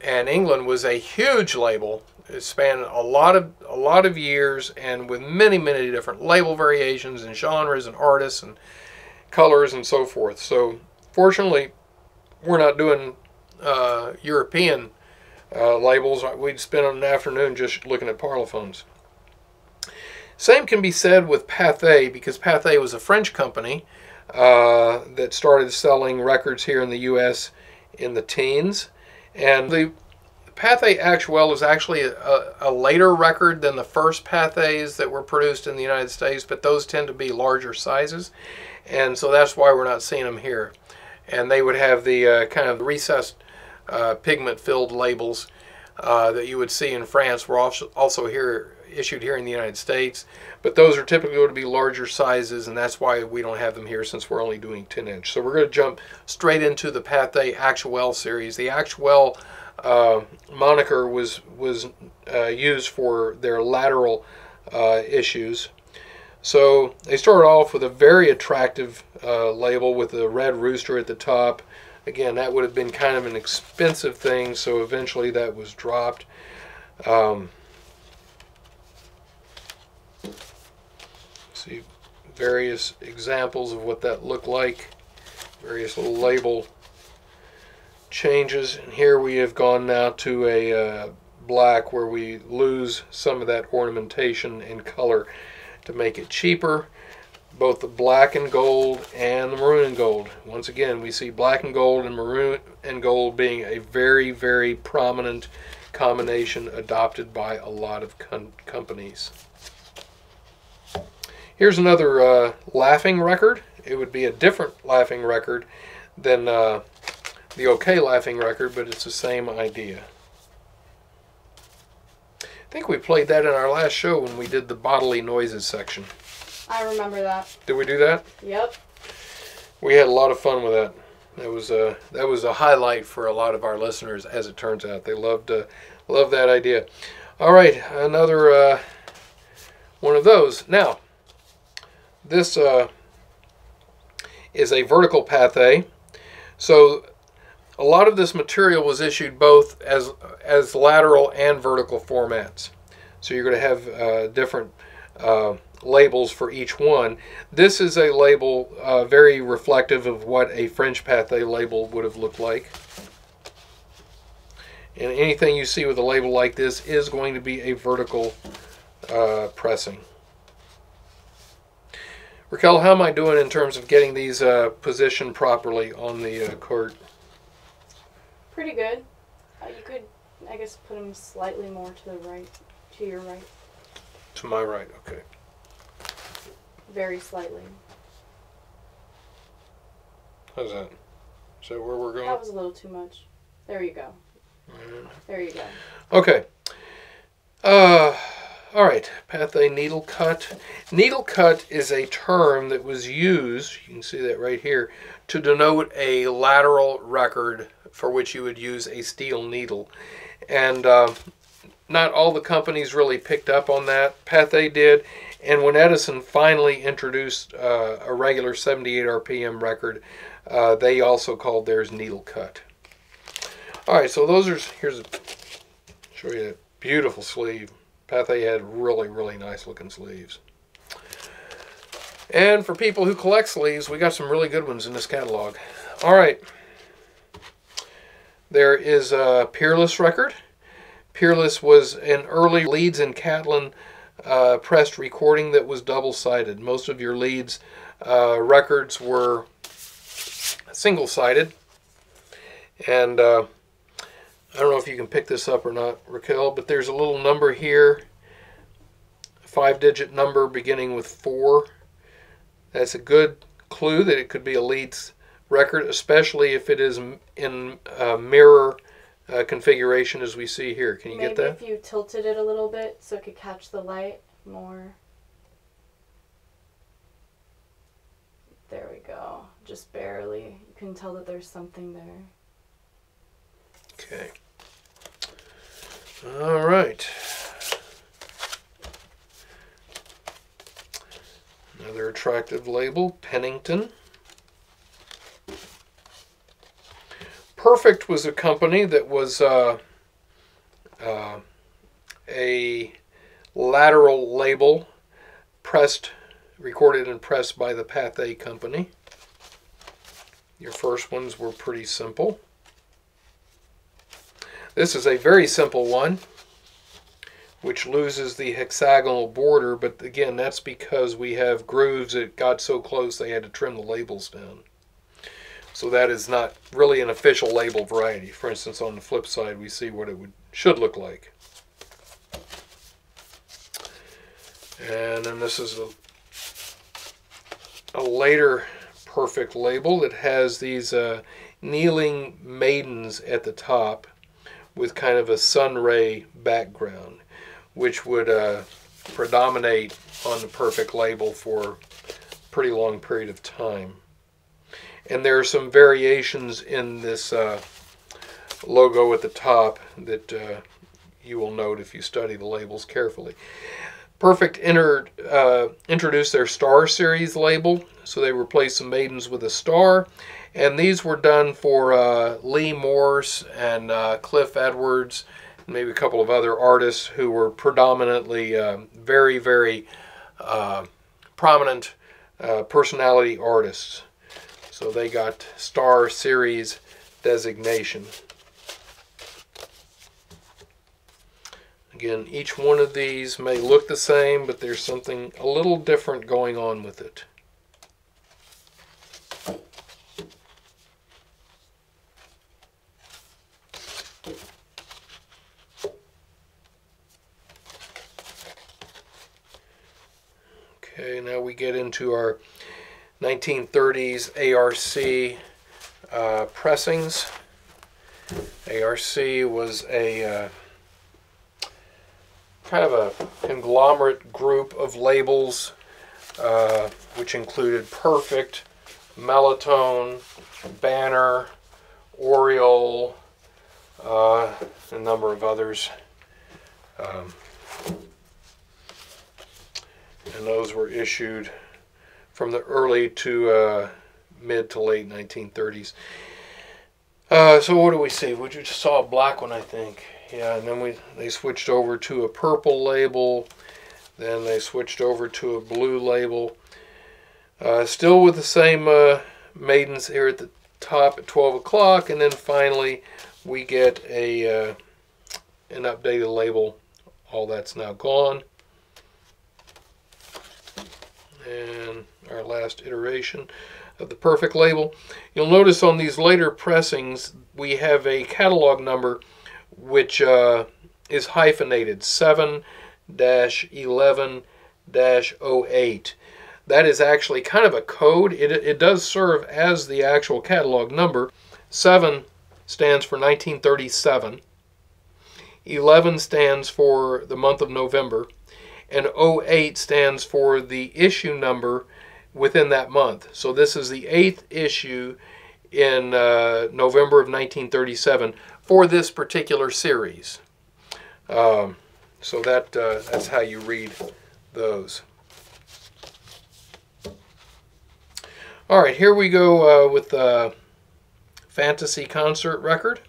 and England was a huge label. It spanned a lot of years, and with many, many different label variations and genres and artists and colors and so forth. So fortunately, we're not doing European labels. We'd spend an afternoon just looking at Parlophones. Same can be said with Pathé, because Pathé was a French company that started selling records here in the U.S. in the teens, and the Pathé Actuel was actually a later record than the first Pathés that were produced in the United States, but those tend to be larger sizes, and so that's why we're not seeing them here. And they would have the kind of recessed pigment-filled labels that you would see in France were also here issued here in the United States, but those are typically going to be larger sizes, and that's why we don't have them here since we're only doing 10-inch. So we're going to jump straight into the Pathé Actuel series. The Actuel moniker was used for their lateral issues. So they started off with a very attractive label with the red rooster at the top. Again, that would have been kind of an expensive thing, so eventually that was dropped. See various examples of what that looked like, various little label changes, and here we have gone now to a black, where we lose some of that ornamentation and color to make it cheaper. Both the black and gold and the maroon and gold. Once again, we see black and gold and maroon and gold being a very, very prominent combination adopted by a lot of companies. Here's another laughing record. It would be a different laughing record than the OK laughing record, but it's the same idea. I think we played that in our last show when we did the bodily noises section. I remember that. Did we do that? Yep. We had a lot of fun with that. That was a highlight for a lot of our listeners, as it turns out. They loved that idea. All right, another one of those. Now, this is a vertical Pathé. So a lot of this material was issued both as lateral and vertical formats. So you're going to have different labels for each one. This is a label very reflective of what a French Pathé label would have looked like. And anything you see with a label like this is going to be a vertical pressing. Raquel, how am I doing in terms of getting these positioned properly on the cart? Pretty good. You could, I guess, put them slightly more to the right, to your right. To my right, okay. Very slightly. How's that? Is that where we're going? That was a little too much. There you go. Mm-hmm. There you go. Okay. All right. Pathé needle cut. Needle cut is a term that was used, you can see that right here, to denote a lateral record for which you would use a steel needle. And not all the companies really picked up on that. Pathé did, and when Edison finally introduced a regular 78 RPM record, they also called theirs needle cut. All right, so those are, here's, show you that beautiful sleeve. Pathé had really, really nice looking sleeves. And for people who collect sleeves, we got some really good ones in this catalog. All right. There is a Peerless record. Peerless was an early Leeds and Catlin pressed recording that was double-sided. Most of your Leeds records were single-sided. And I don't know if you can pick this up or not, Raquel, but there's a little number here, a five-digit number beginning with 4. That's a good clue that it could be a Leeds record, especially if it is in mirror configuration as we see here. Can you get that? Maybe if you tilted it a little bit so it could catch the light more. There we go. Just barely. You can tell that there's something there. Okay. All right. Another attractive label, Pennington. Perfect was a company that was a lateral label pressed, recorded and pressed by the Pathé Company. Your first ones were pretty simple. This is a very simple one, which loses the hexagonal border, but again, that's because we have grooves that got so close they had to trim the labels down. So that is not really an official label variety. For instance, on the flip side, we see what it should look like. And then this is a later perfect label that has these kneeling maidens at the top with kind of a sun ray background, which would predominate on the perfect label for a pretty long period of time. And there are some variations in this logo at the top that you will note if you study the labels carefully. Perfect introduced their Star Series label, so they replaced the maidens with a star. And these were done for Lee Morse and Cliff Edwards, and maybe a couple of other artists who were predominantly very, very prominent personality artists. So they got Star Series designation. Again, each one of these may look the same, but there's something a little different going on with it. Okay, now we get into our 1930s ARC pressings. ARC was a kind of a conglomerate group of labels, which included Perfect, Melotone, Banner, Oriole, a number of others. And those were issued from the early to mid to late 1930s. So what do we see? We just saw a black one, I think. Yeah, and then they switched over to a purple label. Then they switched over to a blue label. Still with the same maidens here at the top at 12 o'clock. And then finally we get a an updated label. All that's now gone. And our last iteration of the perfect label. You'll notice on these later pressings we have a catalog number which is hyphenated 7-11-08. That is actually kind of a code. It does serve as the actual catalog number. 7 stands for 1937, 11 stands for the month of November, and 08 stands for the issue number within that month. So this is the 8th issue in November of 1937 for this particular series. So that's how you read those. All right, here we go with the Fantasy Concert Record.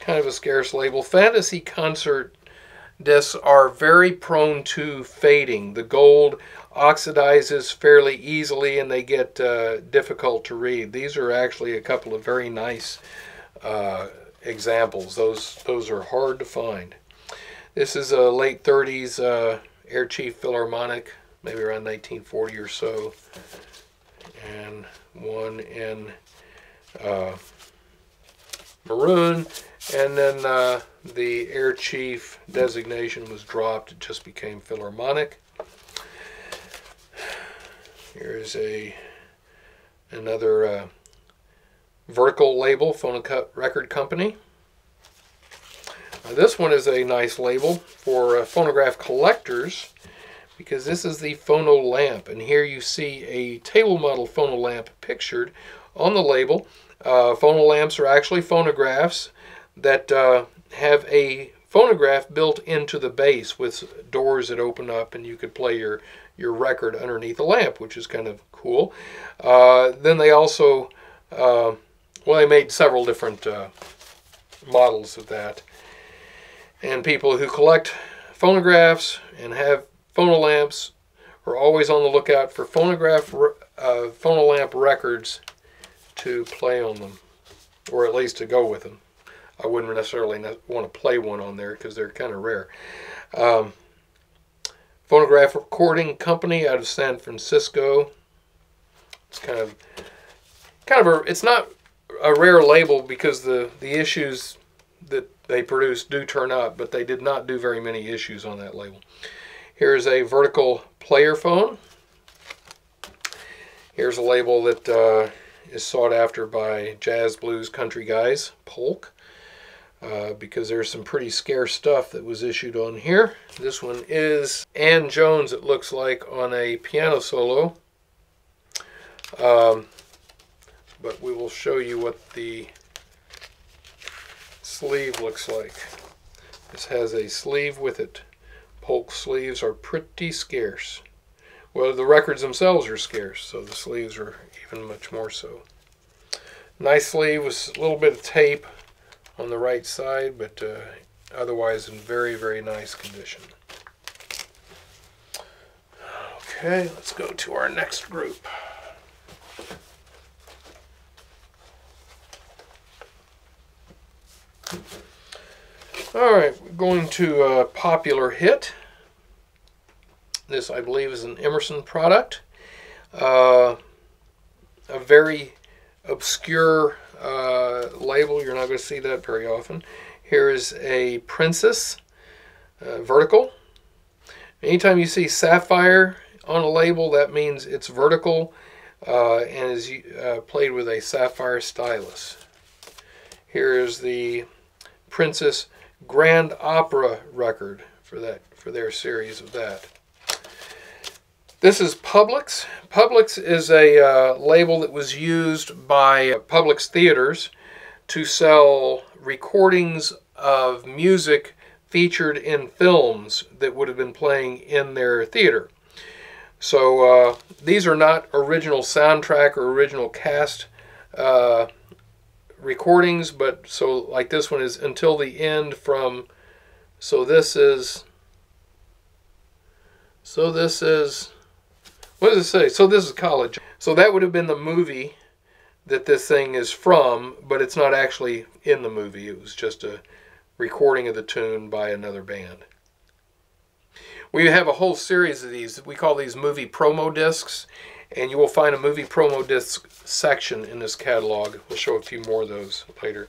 Kind of a scarce label. Fantasy concert discs are very prone to fading. The gold oxidizes fairly easily and they get difficult to read. These are actually a couple of very nice examples. Those are hard to find. This is a late 30s Air Chief Philharmonic, maybe around 1940 or so, and one in maroon. And then the Air Chief designation was dropped. It just became Philharmonic. Here's another vertical label, Phonocut Record Company. Now this one is a nice label for phonograph collectors because this is the phono lamp. And here you see a table model phono lamp pictured on the label. Phono lamps are actually phonographs that have a phonograph built into the base with doors that open up, and you could play your record underneath a lamp, which is kind of cool. Then they also, well, they made several different models of that. And people who collect phonographs and have phonolamps are always on the lookout for phonolamp records to play on them, or at least to go with them. I wouldn't necessarily want to play one on there because they're kind of rare. Phonograph Recording Company out of San Francisco. It's kind of it's not a rare label because the issues that they produce do turn up, but they did not do very many issues on that label. Here's a vertical player phone. Here's a label that is sought after by jazz, blues, country guys, polk. because there's some pretty scarce stuff that was issued on here. This one is Ann Jones, it looks like, on a piano solo. But we will show you what the sleeve looks like. This has a sleeve with it. Polk sleeves are pretty scarce. Well, the records themselves are scarce, so the sleeves are even much more so. Nice sleeve with a little bit of tape on the right side, but otherwise in very, very nice condition. Okay, let's go to our next group. All right, we're going to Popular Hit. This, I believe, is an Emerson product. A very obscure label. You're not going to see that very often. Here is a Princess vertical. Anytime you see sapphire on a label, that means it's vertical and is played with a sapphire stylus. Here is the Princess Grand Opera record for their series of that. This is Publix. Publix is a label that was used by Publix theaters to sell recordings of music featured in films that would have been playing in their theater. So these are not original soundtrack or original cast recordings, but so like this one is Until the End from, so this is, what does it say? So this is College. So that would have been the movie that this thing is from, but it's not actually in the movie. It was just a recording of the tune by another band. We have a whole series of these. We call these movie promo discs, and you will find a movie promo disc section in this catalog. We'll show a few more of those later.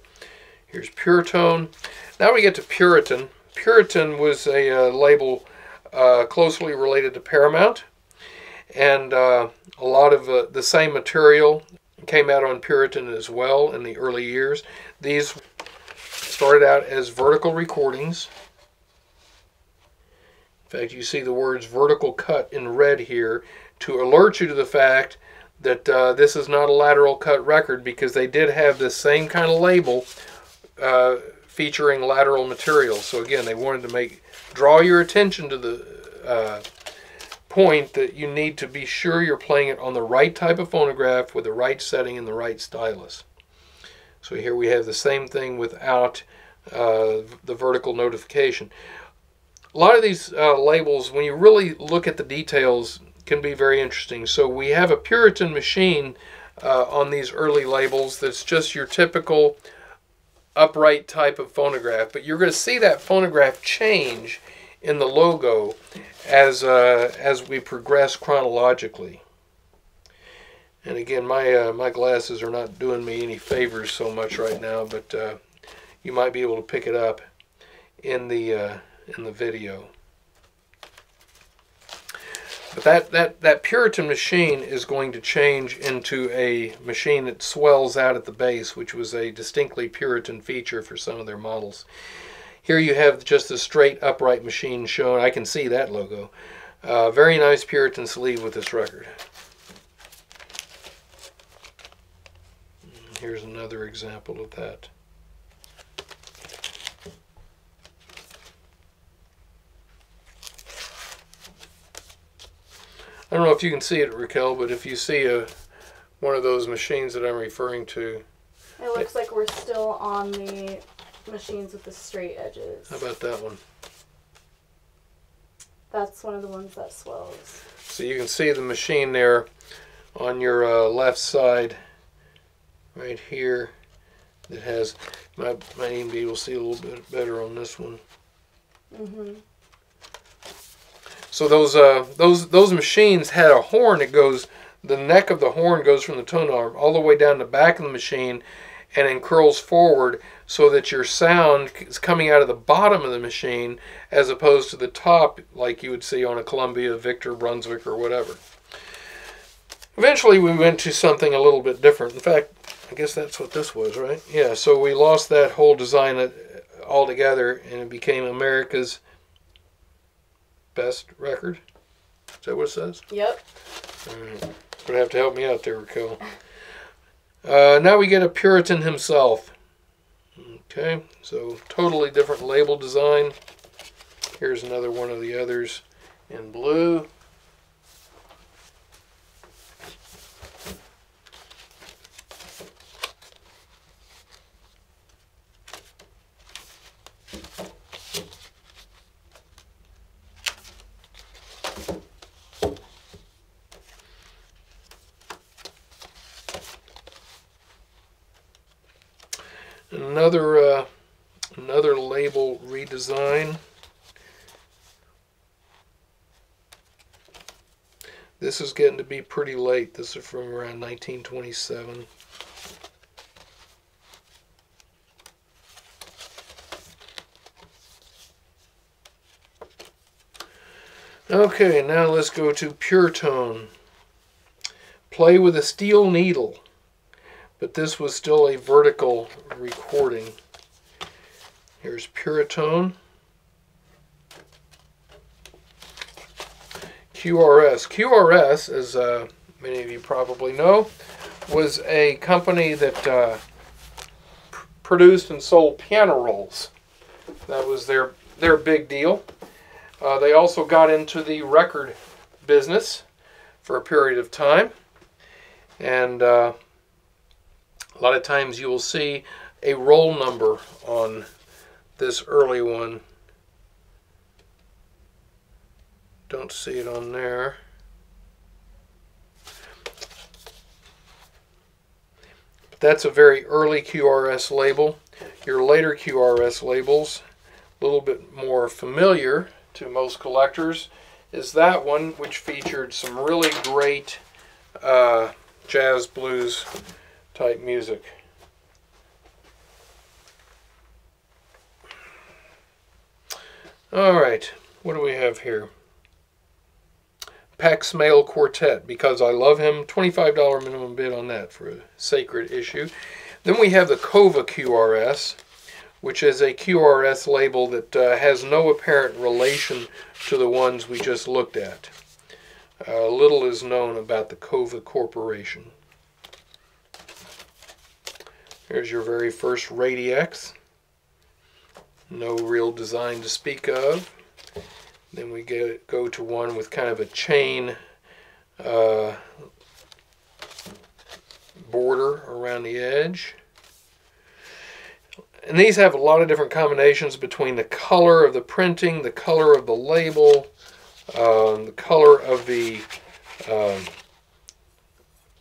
Here's Pure Tone. Now we get to Puritan. Puritan was a label closely related to Paramount. And a lot of the same material came out on Puritan as well in the early years. These started out as vertical recordings. In fact, you see the words vertical cut in red here to alert you to the fact that this is not a lateral cut record, because they did have this same kind of label featuring lateral material. So again, they wanted to draw your attention to the point that you need to be sure you're playing it on the right type of phonograph with the right setting and the right stylus. So here we have the same thing without the vertical notification. A lot of these labels, when you really look at the details, can be very interesting. So we have a Puritan machine on these early labels that's just your typical upright type of phonograph, but you're going to see that phonograph change in the logo as we progress chronologically. And again, my glasses are not doing me any favors so much right now, but you might be able to pick it up in the video. But that Puritan machine is going to change into a machine that swells out at the base, which was a distinctly Puritan feature for some of their models. Here you have just the straight upright machine shown. I can see that logo. Very nice Puritan sleeve with this record. Here's another example of that. I don't know if you can see it, Raquel, but if you see one of those machines that I'm referring to. It looks like we're still on the machines with the straight edges. How about that one? That's one of the ones that swells. So you can see the machine there on your left side right here that has, might even be able to see a little bit better on this one. Mm-hmm. So those machines had a horn that goes, the neck of the horn goes from the tone arm all the way down the back of the machine and then curls forward, so that your sound is coming out of the bottom of the machine as opposed to the top like you would see on a Columbia, Victor, Brunswick, or whatever. Eventually we went to something a little bit different. In fact, I guess that's what this was, right? Yeah, so we lost that whole design altogether, and it became America's best record. Is that what it says? Yep. You're gonna have to help me out there, Raquel. Now we get a Puritan himself. Okay, so totally different label design. Here's another one of the others in blue. Another another label redesign. This is getting to be pretty late. This is from around 1927. Okay, now let's go to Pure Tone. Play with a steel needle. But this was still a vertical recording. Here's Puritone. QRS. QRS, as many of you probably know, was a company that produced and sold piano rolls. That was their big deal. They also got into the record business for a period of time. And a lot of times you will see a roll number on this early one. Don't see it on there. But that's a very early QRS label. Your later QRS labels, a little bit more familiar to most collectors, is that one, which featured some really great jazz blues type music. All right, what do we have here? Pax Mail Quartet, Because I Love Him, $25 minimum bid on that for a sacred issue. Then we have the Kova QRS, which is a QRS label that has no apparent relation to the ones we just looked at. Little is known about the Kova Corporation. Here's your very first Radiex. No real design to speak of. Then we go to one with kind of a chain border around the edge. And these have a lot of different combinations between the color of the printing, the color of the label, the color of the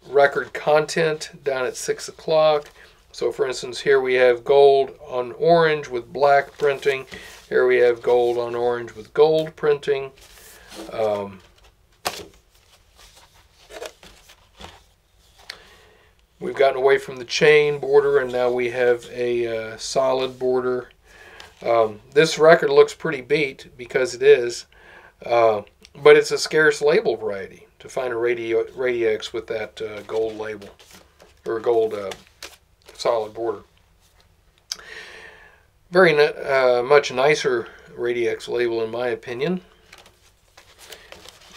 record content down at 6 o'clock. So for instance, here we have gold on orange with black printing. Here we have gold on orange with gold printing. We've gotten away from the chain border, and now we have a solid border. This record looks pretty beat, because it is, but it's a scarce label variety to find a Radiex with that gold label, or gold solid border. Very much nicer Radiex label, in my opinion.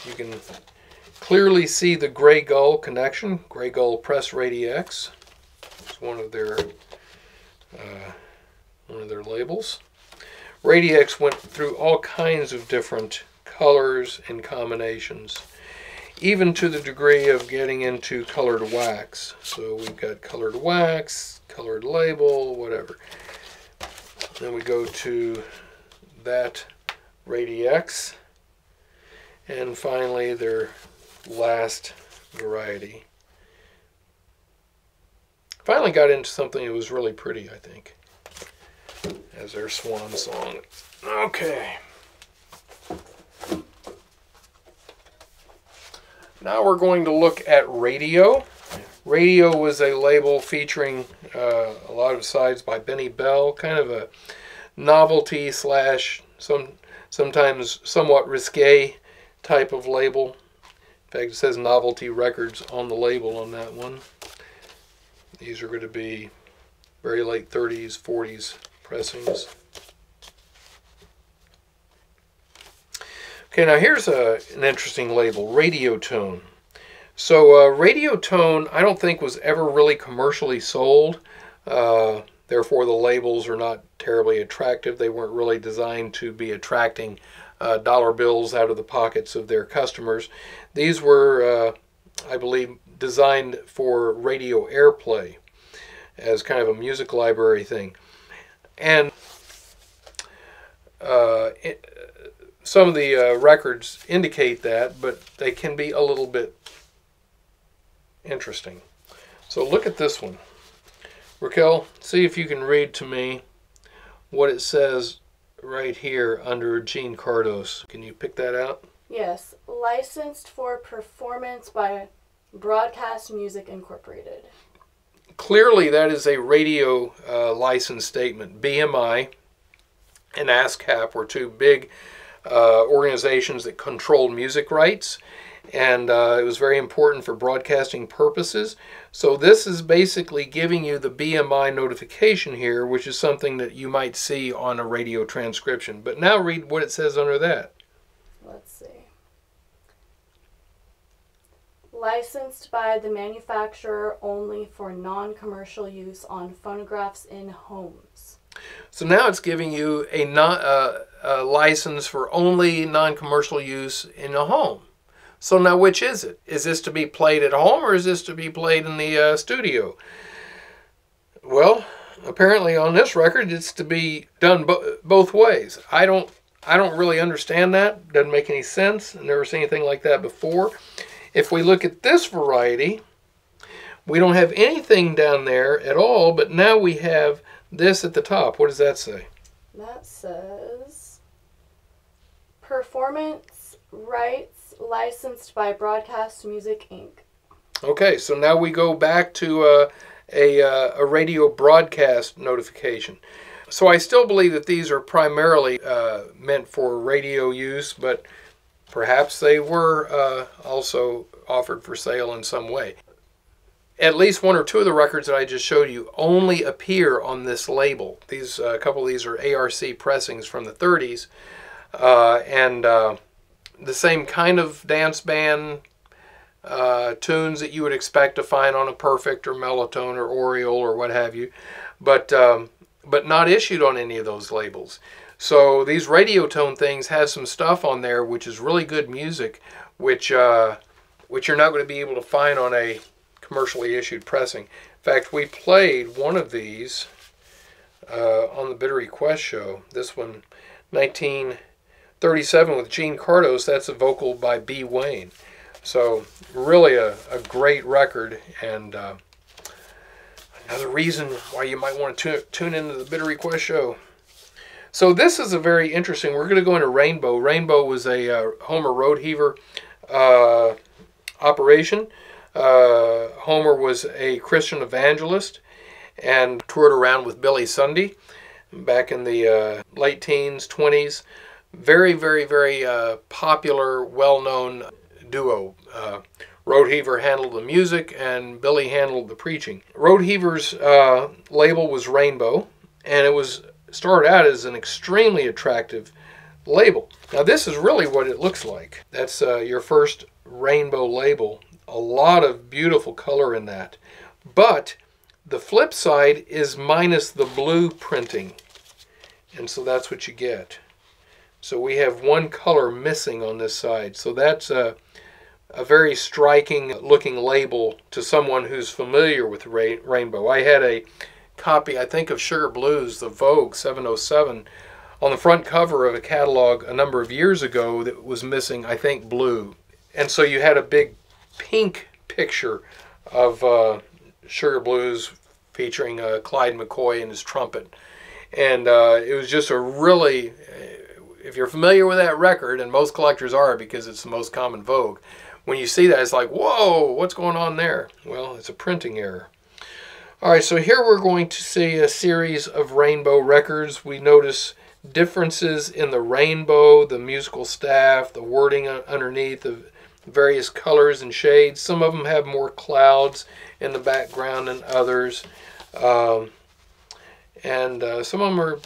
You can clearly see the Grey Gull connection. Grey Gull Press Radiex. It's one of their labels. Radiex went through all kinds of different colors and combinations, even to the degree of getting into colored wax. So we've got colored wax, colored label, whatever. Then we go to that Radiex. And finally, their last variety. Finally got into something that was really pretty, I think, as their swan song. Okay. Now we're going to look at Radio. Radio was a label featuring a lot of sides by Benny Bell, kind of a novelty slash sometimes somewhat risque type of label. In fact, it says Novelty Records on the label on that one. These are going to be very late 30s, 40s pressings. Okay, now here's an interesting label, Radio Tone. So Radio Tone, I don't think, was ever really commercially sold. Therefore, the labels are not terribly attractive. They weren't really designed to be attracting dollar bills out of the pockets of their customers. These were, I believe, designed for radio airplay as kind of a music library thing. And some of the records indicate that, but they can be a little bit interesting. So look at this one. Raquel, see if you can read to me what it says right here under Gene Cardos. Can you pick that out? Yes. Licensed for performance by Broadcast Music Incorporated. Clearly that is a radio license statement. BMI and ASCAP were two big organizations that controlled music rights, and it was very important for broadcasting purposes. So this is basically giving you the BMI notification here, which is something that you might see on a radio transcription. But now read what it says under that. Let's see. Licensed by the manufacturer only for non-commercial use on phonographs in homes. So now it's giving you a license for only non-commercial use in a home. So now which is it? Is this to be played at home, or is this to be played in the studio? Well, apparently on this record it's to be done both ways. I don't really understand that. Doesn't make any sense. I've never seen anything like that before. If we look at this variety, we don't have anything down there at all, but now we have this at the top. What does that say? That says performance rights licensed by Broadcast Music Inc. Okay, so now we go back to a radio broadcast notification. So I still believe that these are primarily meant for radio use, but perhaps they were also offered for sale in some way. At least one or two of the records that I just showed you only appear on this label. These a couple of these are ARC pressings from the 30s, the same kind of dance band tunes that you would expect to find on a Perfect or Mellotone or Oriole or what have you, but not issued on any of those labels. So these Radio Tone things have some stuff on there which is really good music, which you're not going to be able to find on a commercially issued pressing. In fact, we played one of these on the Bitter Request show. This one, 1937 with Gene Cardos, that's a vocal by B. Wayne. So really a great record, and another reason why you might want to tune into the Bitter Request show. So this is a very interesting, we're going to go into Rainbow. Rainbow was a Homer road heaver operation. Homer was a Christian evangelist and toured around with Billy Sunday back in the late teens, 20s. Very, very, very popular, well-known duo. Road Heaver handled the music, and Billy handled the preaching. Road Heaver's label was Rainbow, and it was started out as an extremely attractive label. Now, this is really what it looks like. That's your first Rainbow label. A lot of beautiful color in that. But the flip side is minus the blue printing, and so that's what you get. So we have one color missing on this side. So that's a very striking looking label to someone who's familiar with Rainbow. I had a copy, I think, of Sugar Blues, the Vogue 707, on the front cover of a catalog a number of years ago that was missing, I think, blue. And so you had a big pink picture of Sugar Blues featuring Clyde McCoy and his trumpet. And it was just a really... If you're familiar with that record, and most collectors are because it's the most common Vogue, when you see that, it's like, whoa, what's going on there? Well, it's a printing error. All right, so here we're going to see a series of Rainbow records. We notice differences in the Rainbow, the musical staff, the wording underneath, the various colors and shades. Some of them have more clouds in the background and others. Some of them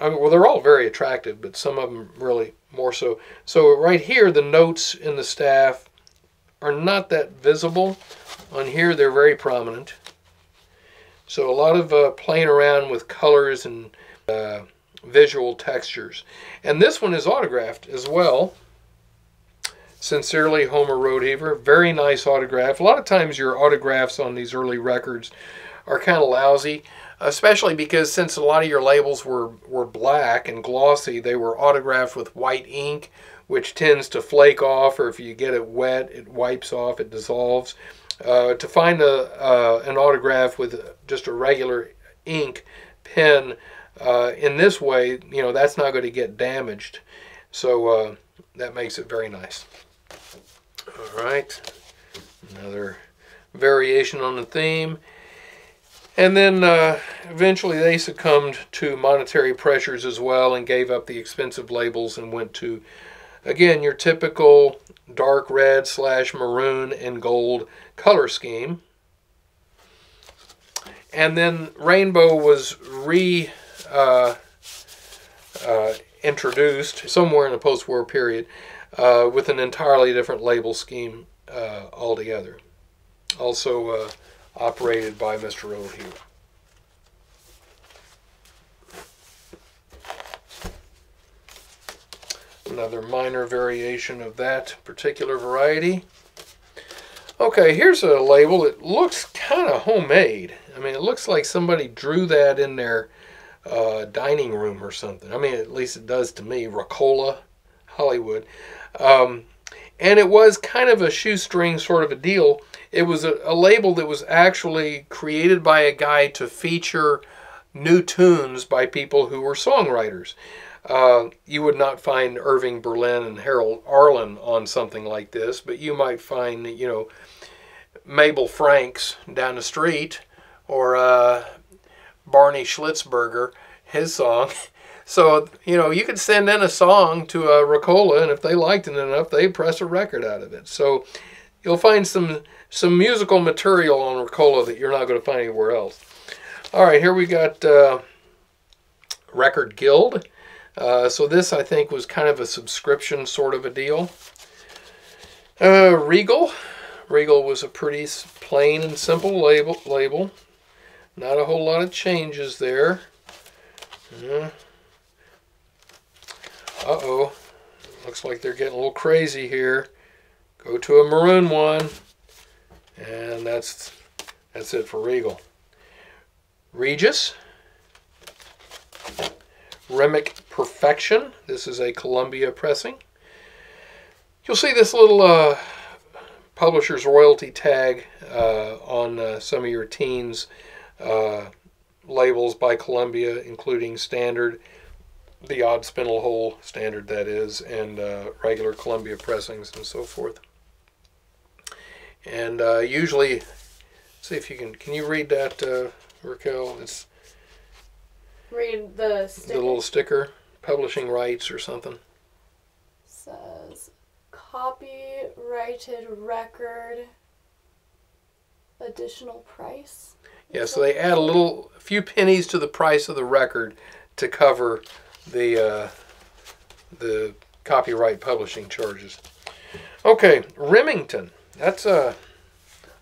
well, they're all very attractive, but some of them really more so. So right here, the notes in the staff are not that visible. On here, they're very prominent. So a lot of playing around with colors and visual textures. And this one is autographed as well. Sincerely, Homer Roadheaver. Very nice autograph. A lot of times your autographs on these early records are kind of lousy, especially because since a lot of your labels were black and glossy, they were autographed with white ink, which tends to flake off, or if you get it wet, it wipes off, it dissolves. To find an autograph with just a regular ink pen in this way, you know, that's not going to get damaged. So that makes it very nice. All right, another variation on the theme. And then eventually they succumbed to monetary pressures as well and gave up the expensive labels and went to, again, your typical dark red / maroon and gold color scheme. And then rainbow was introduced somewhere in the post-war period with an entirely different label scheme altogether. Also operated by Mr. Roadheaver. Another minor variation of that particular variety. Okay, here's a label. It looks kind of homemade. I mean, it looks like somebody drew that in their dining room or something. I mean, at least it does to me. Ricola, Hollywood. And it was kind of a shoestring sort of a deal. It was a label that was actually created by a guy to feature new tunes by people who were songwriters. You would not find Irving Berlin and Harold Arlen on something like this, but you might find, you know, Mabel Franks down the street, or Barney Schlitzberger, his song. So, you know, you could send in a song to a Ricola, and if they liked it enough, they press a record out of it. So you'll find some musical material on Ricola that you're not going to find anywhere else. All right, here we got Record Guild. So this, I think, was kind of a subscription sort of a deal. Regal. Regal was a pretty plain and simple label. Not a whole lot of changes there. Uh-oh. Looks like they're getting a little crazy here. Go to a maroon one. And that's it for Regal. Regis. Remick Perfection. This is a Columbia pressing. You'll see this little publisher's royalty tag on some of your teens labels by Columbia, including standard, the odd spindle hole standard that is, and regular Columbia pressings and so forth. And usually, see if you can you read that, Raquel? It's read the sticker. The little sticker, publishing rights or something. Says copyrighted record, additional price. Yeah, so they add a few pennies to the price of the record to cover the copyright publishing charges. Okay, Remington. That's a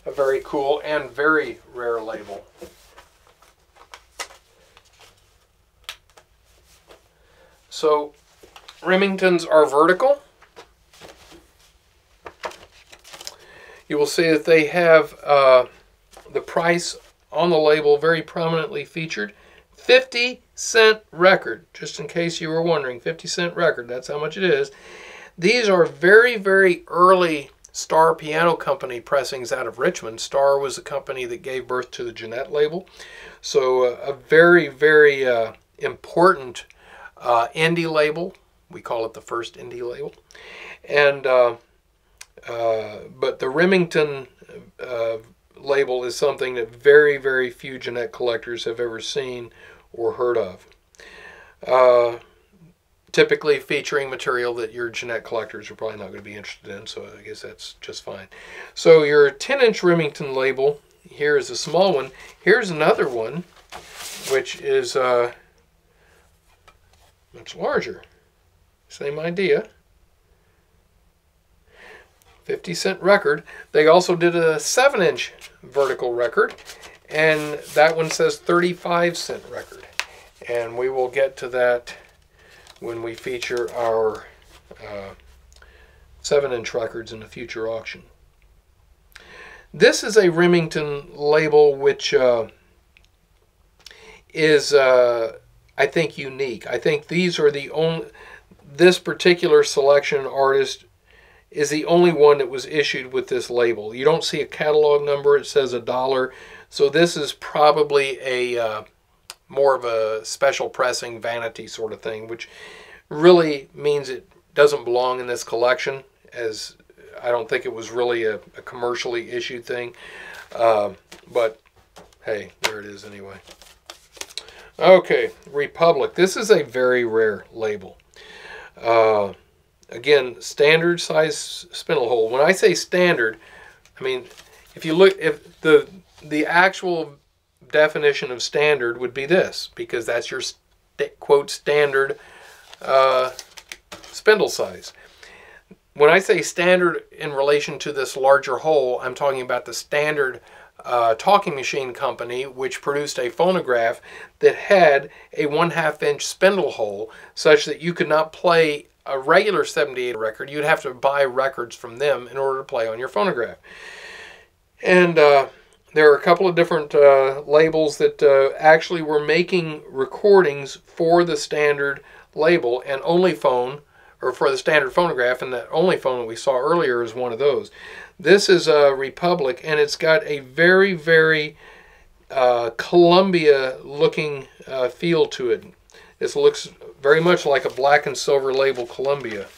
very cool and very rare label. So Remingtons are vertical. You will see that they have the price on the label very prominently featured. 50-cent record, just in case you were wondering. 50-cent record, that's how much it is. These are very, very early Star Piano Company pressings out of Richmond. Star was the company that gave birth to the Jeanette label. So a very, very important indie label. We call it the first indie label. And but the Remington label is something that very, very few Jeanette collectors have ever seen or heard of. Typically featuring material that your Jeanette collectors are probably not going to be interested in, so I guess that's just fine. So your 10-inch Remington label Here is a small one. Here's another one, which is much larger. Same idea. 50-cent record. They also did a 7-inch vertical record, and that one says 35-cent record. And we will get to that when we feature our 7-inch records in a future auction. This is a Remington label, which is, I think, unique. I think these are the only, this particular selection artist is the only one that was issued with this label. You don't see a catalog number. It says $1. So this is probably a more of a special pressing vanity sort of thing, which really means it doesn't belong in this collection, as I don't think it was really a commercially issued thing. But hey, there it is anyway. Okay, Republic. This is a very rare label. Again, standard size spindle hole. When I say standard, I mean, if you look, if the actual definition of standard would be this, because that's your quote standard spindle size. When I say standard in relation to this larger hole, I'm talking about the standard Talking Machine Company, which produced a phonograph that had a 1/2-inch spindle hole, such that you could not play a regular 78 record. You'd have to buy records from them in order to play on your phonograph. And there are a couple of different labels that actually were making recordings for the standard label, and Onlyphone, or for the standard phonograph, and that Onlyphone that we saw earlier is one of those. This is a Republic, and it's got a very, very Columbia-looking feel to it. This looks very much like a black and silver label Columbia,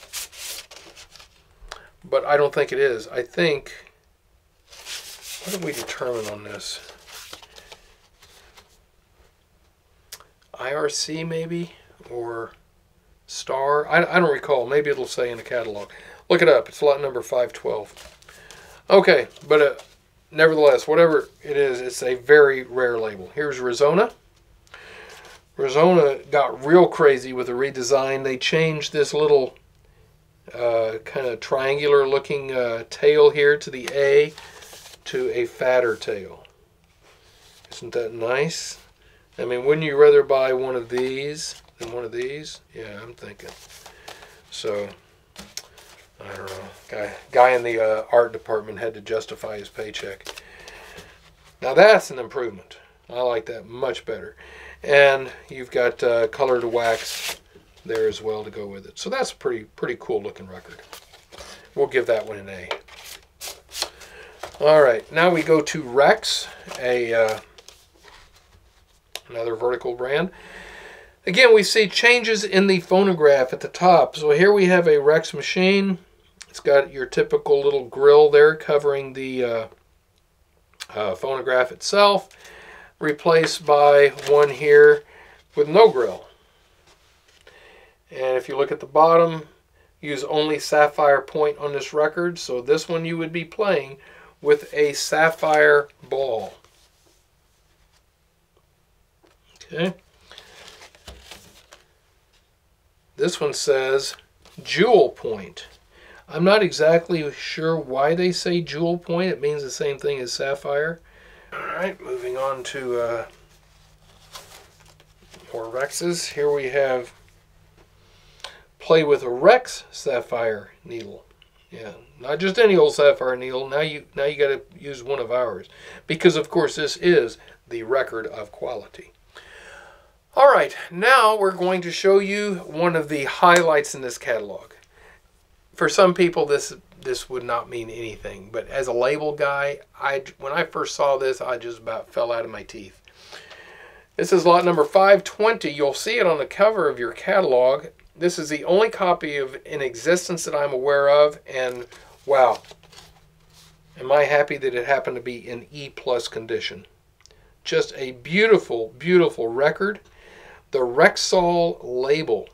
but I don't think it is. I think, what did we determine on this? IRC maybe, or Star? I don't recall. Maybe it'll say in the catalog. Look it up. It's lot number 512. Okay, but nevertheless, whatever it is, it's a very rare label. Here's Rizona. Rizona got real crazy with a redesign. They changed this little kind of triangular looking tail here to the A, to a fatter tail. Isn't that nice? I mean, wouldn't you rather buy one of these than one of these? Yeah, I'm thinking. So, I don't know. Guy in the art department had to justify his paycheck. Now that's an improvement. I like that much better. And you've got colored wax there as well to go with it. So that's a pretty cool looking record. We'll give that one an A. All right, now we go to Rex, another vertical brand. Again, we see changes in the phonograph at the top. So here we have a Rex machine. It's got your typical little grill there covering the phonograph itself, replaced by one here with no grill. And if you look at the bottom, use only sapphire point on this record. So this one you would be playing with a sapphire ball. Okay. This one says jewel point. I'm not exactly sure why they say jewel point. It means the same thing as sapphire. All right, moving on to more Rexes. Here we have play with a Rex sapphire needle. Yeah, not just any old sapphire needle. Now you got to use one of ours, because of course this is the record of quality. All right, now we're going to show you one of the highlights in this catalog. For some people, this would not mean anything, but as a label guy, when I first saw this, I just about fell out of my teeth. This is lot number 520. You'll see it on the cover of your catalog. This is the only copy in existence that I'm aware of, and wow, am I happy that it happened to be in E+ condition. Just a beautiful, beautiful record. The Rexall label.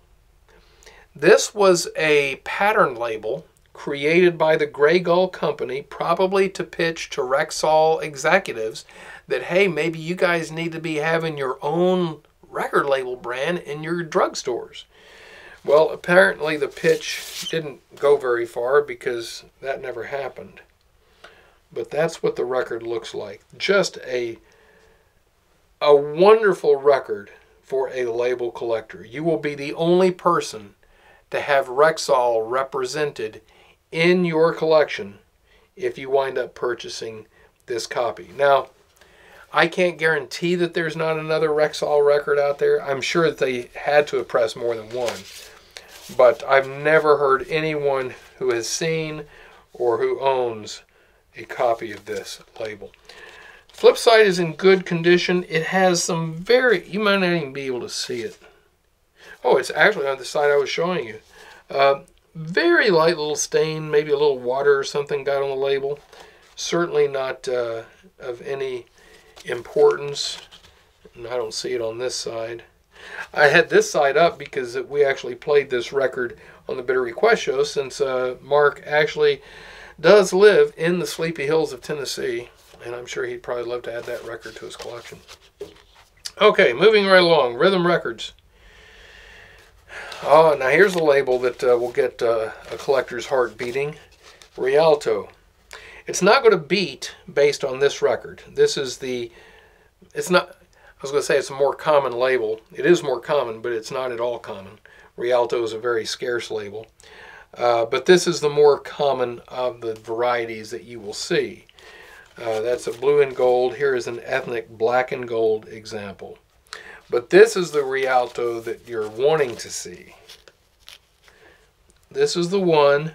This was a pattern label created by the Grey Gull Company, probably to pitch to Rexall executives that, hey, maybe you guys need to be having your own record label brand in your drugstores. Well, apparently the pitch didn't go very far because that never happened. But that's what the record looks like. Just a wonderful record for a label collector. You will be the only person to have Rexall represented in your collection if you wind up purchasing this copy. Now, I can't guarantee that there's not another Rexall record out there. I'm sure that they had to have pressed more than one. But I've never heard anyone who has seen or who owns a copy of this label. Flip side is in good condition. It has some very, you might not even be able to see it. Oh, it's actually on the side I was showing you. Very light little stain, maybe a little water or something got on the label. Certainly not of any importance. And I don't see it on this side. I had this side up because we actually played this record on the Bitter Request show, since Mark actually does live in the sleepy hills of Tennessee. And I'm sure he'd probably love to add that record to his collection. Okay, moving right along. Rhythm Records. Oh, now here's a label that will get a collector's heart beating. Rialto. It's not going to beat based on this record. This is the, it's not, I was going to say it's a more common label. It is more common, but it's not at all common. Rialto is a very scarce label. But this is the more common of the varieties that you will see. That's a blue and gold. Here is an ethnic black and gold example. But this is the Rialto that you're wanting to see. This is the one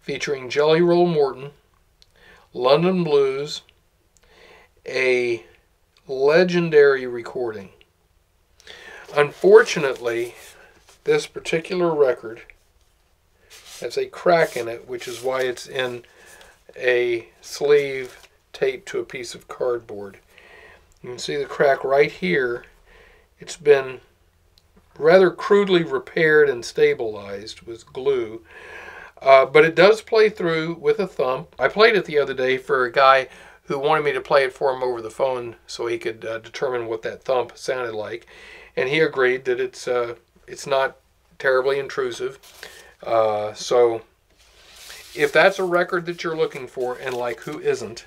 featuring Jelly Roll Morton, London Blues, a legendary recording. Unfortunately, this particular record has a crack in it, which is why it's in a sleeve taped to a piece of cardboard. You can see the crack right here. It's been rather crudely repaired and stabilized with glue, but it does play through with a thump. I played it the other day for a guy who wanted me to play it for him over the phone so he could determine what that thump sounded like, and he agreed that it's not terribly intrusive. So if that's a record that you're looking for, and like who isn't,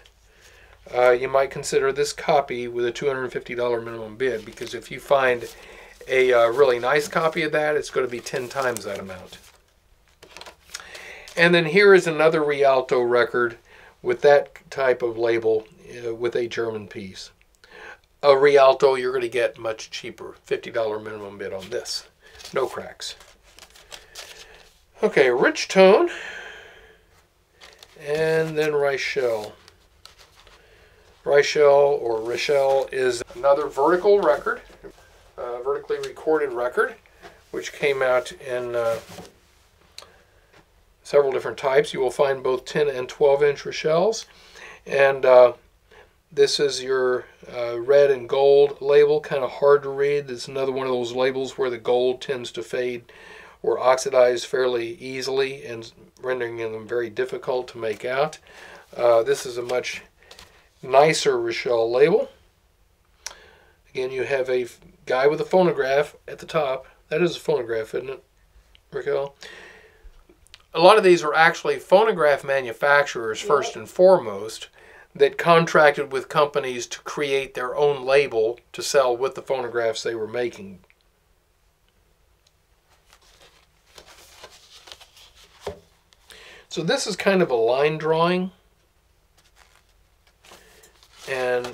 you might consider this copy with a $250 minimum bid, because if you find a really nice copy of that, it's going to be 10 times that amount. And then here is another Rialto record with that type of label with a German piece. A Rialto you're going to get much cheaper, $50 minimum bid on this. No cracks. Okay, Rich Tone, and then Reichel. Reichel or Richel is another vertical record, vertically recorded record, which came out in several different types. You will find both 10 and 12-inch Richels, and this is your red and gold label, kind of hard to read. It's another one of those labels where the gold tends to fade or oxidized fairly easily and rendering them very difficult to make out. This is a much nicer Richel label. Again, you have a guy with a phonograph at the top. That is a phonograph, isn't it, Richel? A lot of these are actually phonograph manufacturers, first and foremost, that contracted with companies to create their own label to sell with the phonographs they were making. So this is kind of a line drawing, and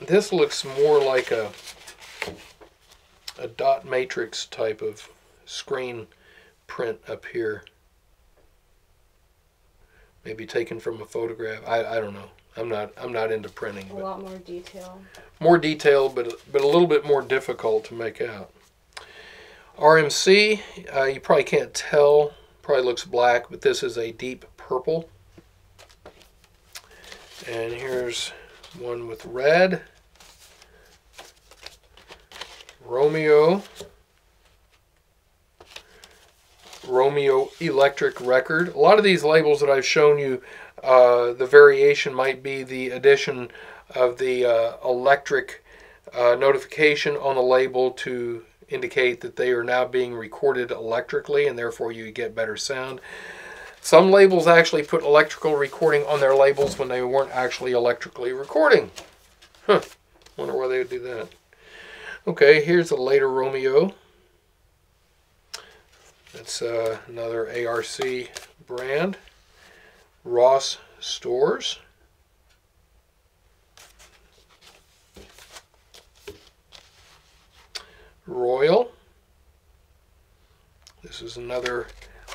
this looks more like a dot matrix type of screen print up here. Maybe taken from a photograph. I don't know. I'm not into printing. A lot more detail. More detail, but a little bit more difficult to make out. RMC, you probably can't tell. Probably looks black, but this is a deep purple. And here's one with red. Romeo. Romeo Electric record. A lot of these labels that I've shown you, the variation might be the addition of the electric notification on the label to indicate that they are now being recorded electrically, and therefore you get better sound. Some labels actually put electrical recording on their labels when they weren't actually electrically recording. Huh. Wonder why they would do that. Okay, here's a later Romeo. That's another ARC brand. Ross Stores. Royal. This is another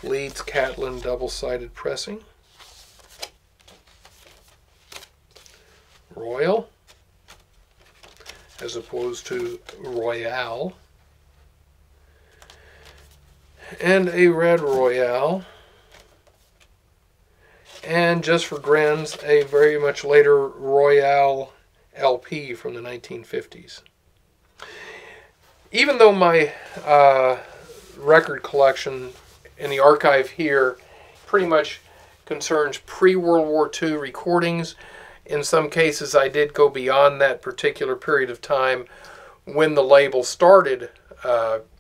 Leeds Catlin double-sided pressing. Royal, as opposed to Royale. And a red Royale. And just for grins, a very much later Royale LP from the 1950s. Even though my record collection in the archive here pretty much concerns pre-World War II recordings, in some cases I did go beyond that particular period of time when the label started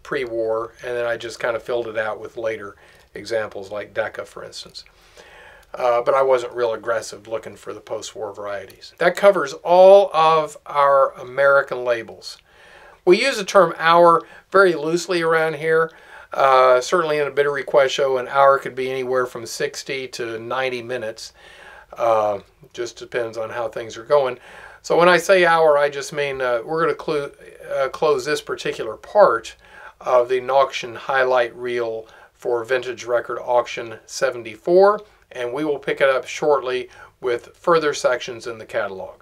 pre-war, and then I just kind of filled it out with later examples like Decca, for instance. But I wasn't real aggressive looking for the post-war varieties. That covers all of our American labels. We use the term hour very loosely around here. Certainly in a bitter request show, an hour could be anywhere from 60 to 90 minutes. Just depends on how things are going. So when I say hour, I just mean we're going to close this particular part of the Nauck's highlight reel for Vintage Record Auction 74, and we will pick it up shortly with further sections in the catalog.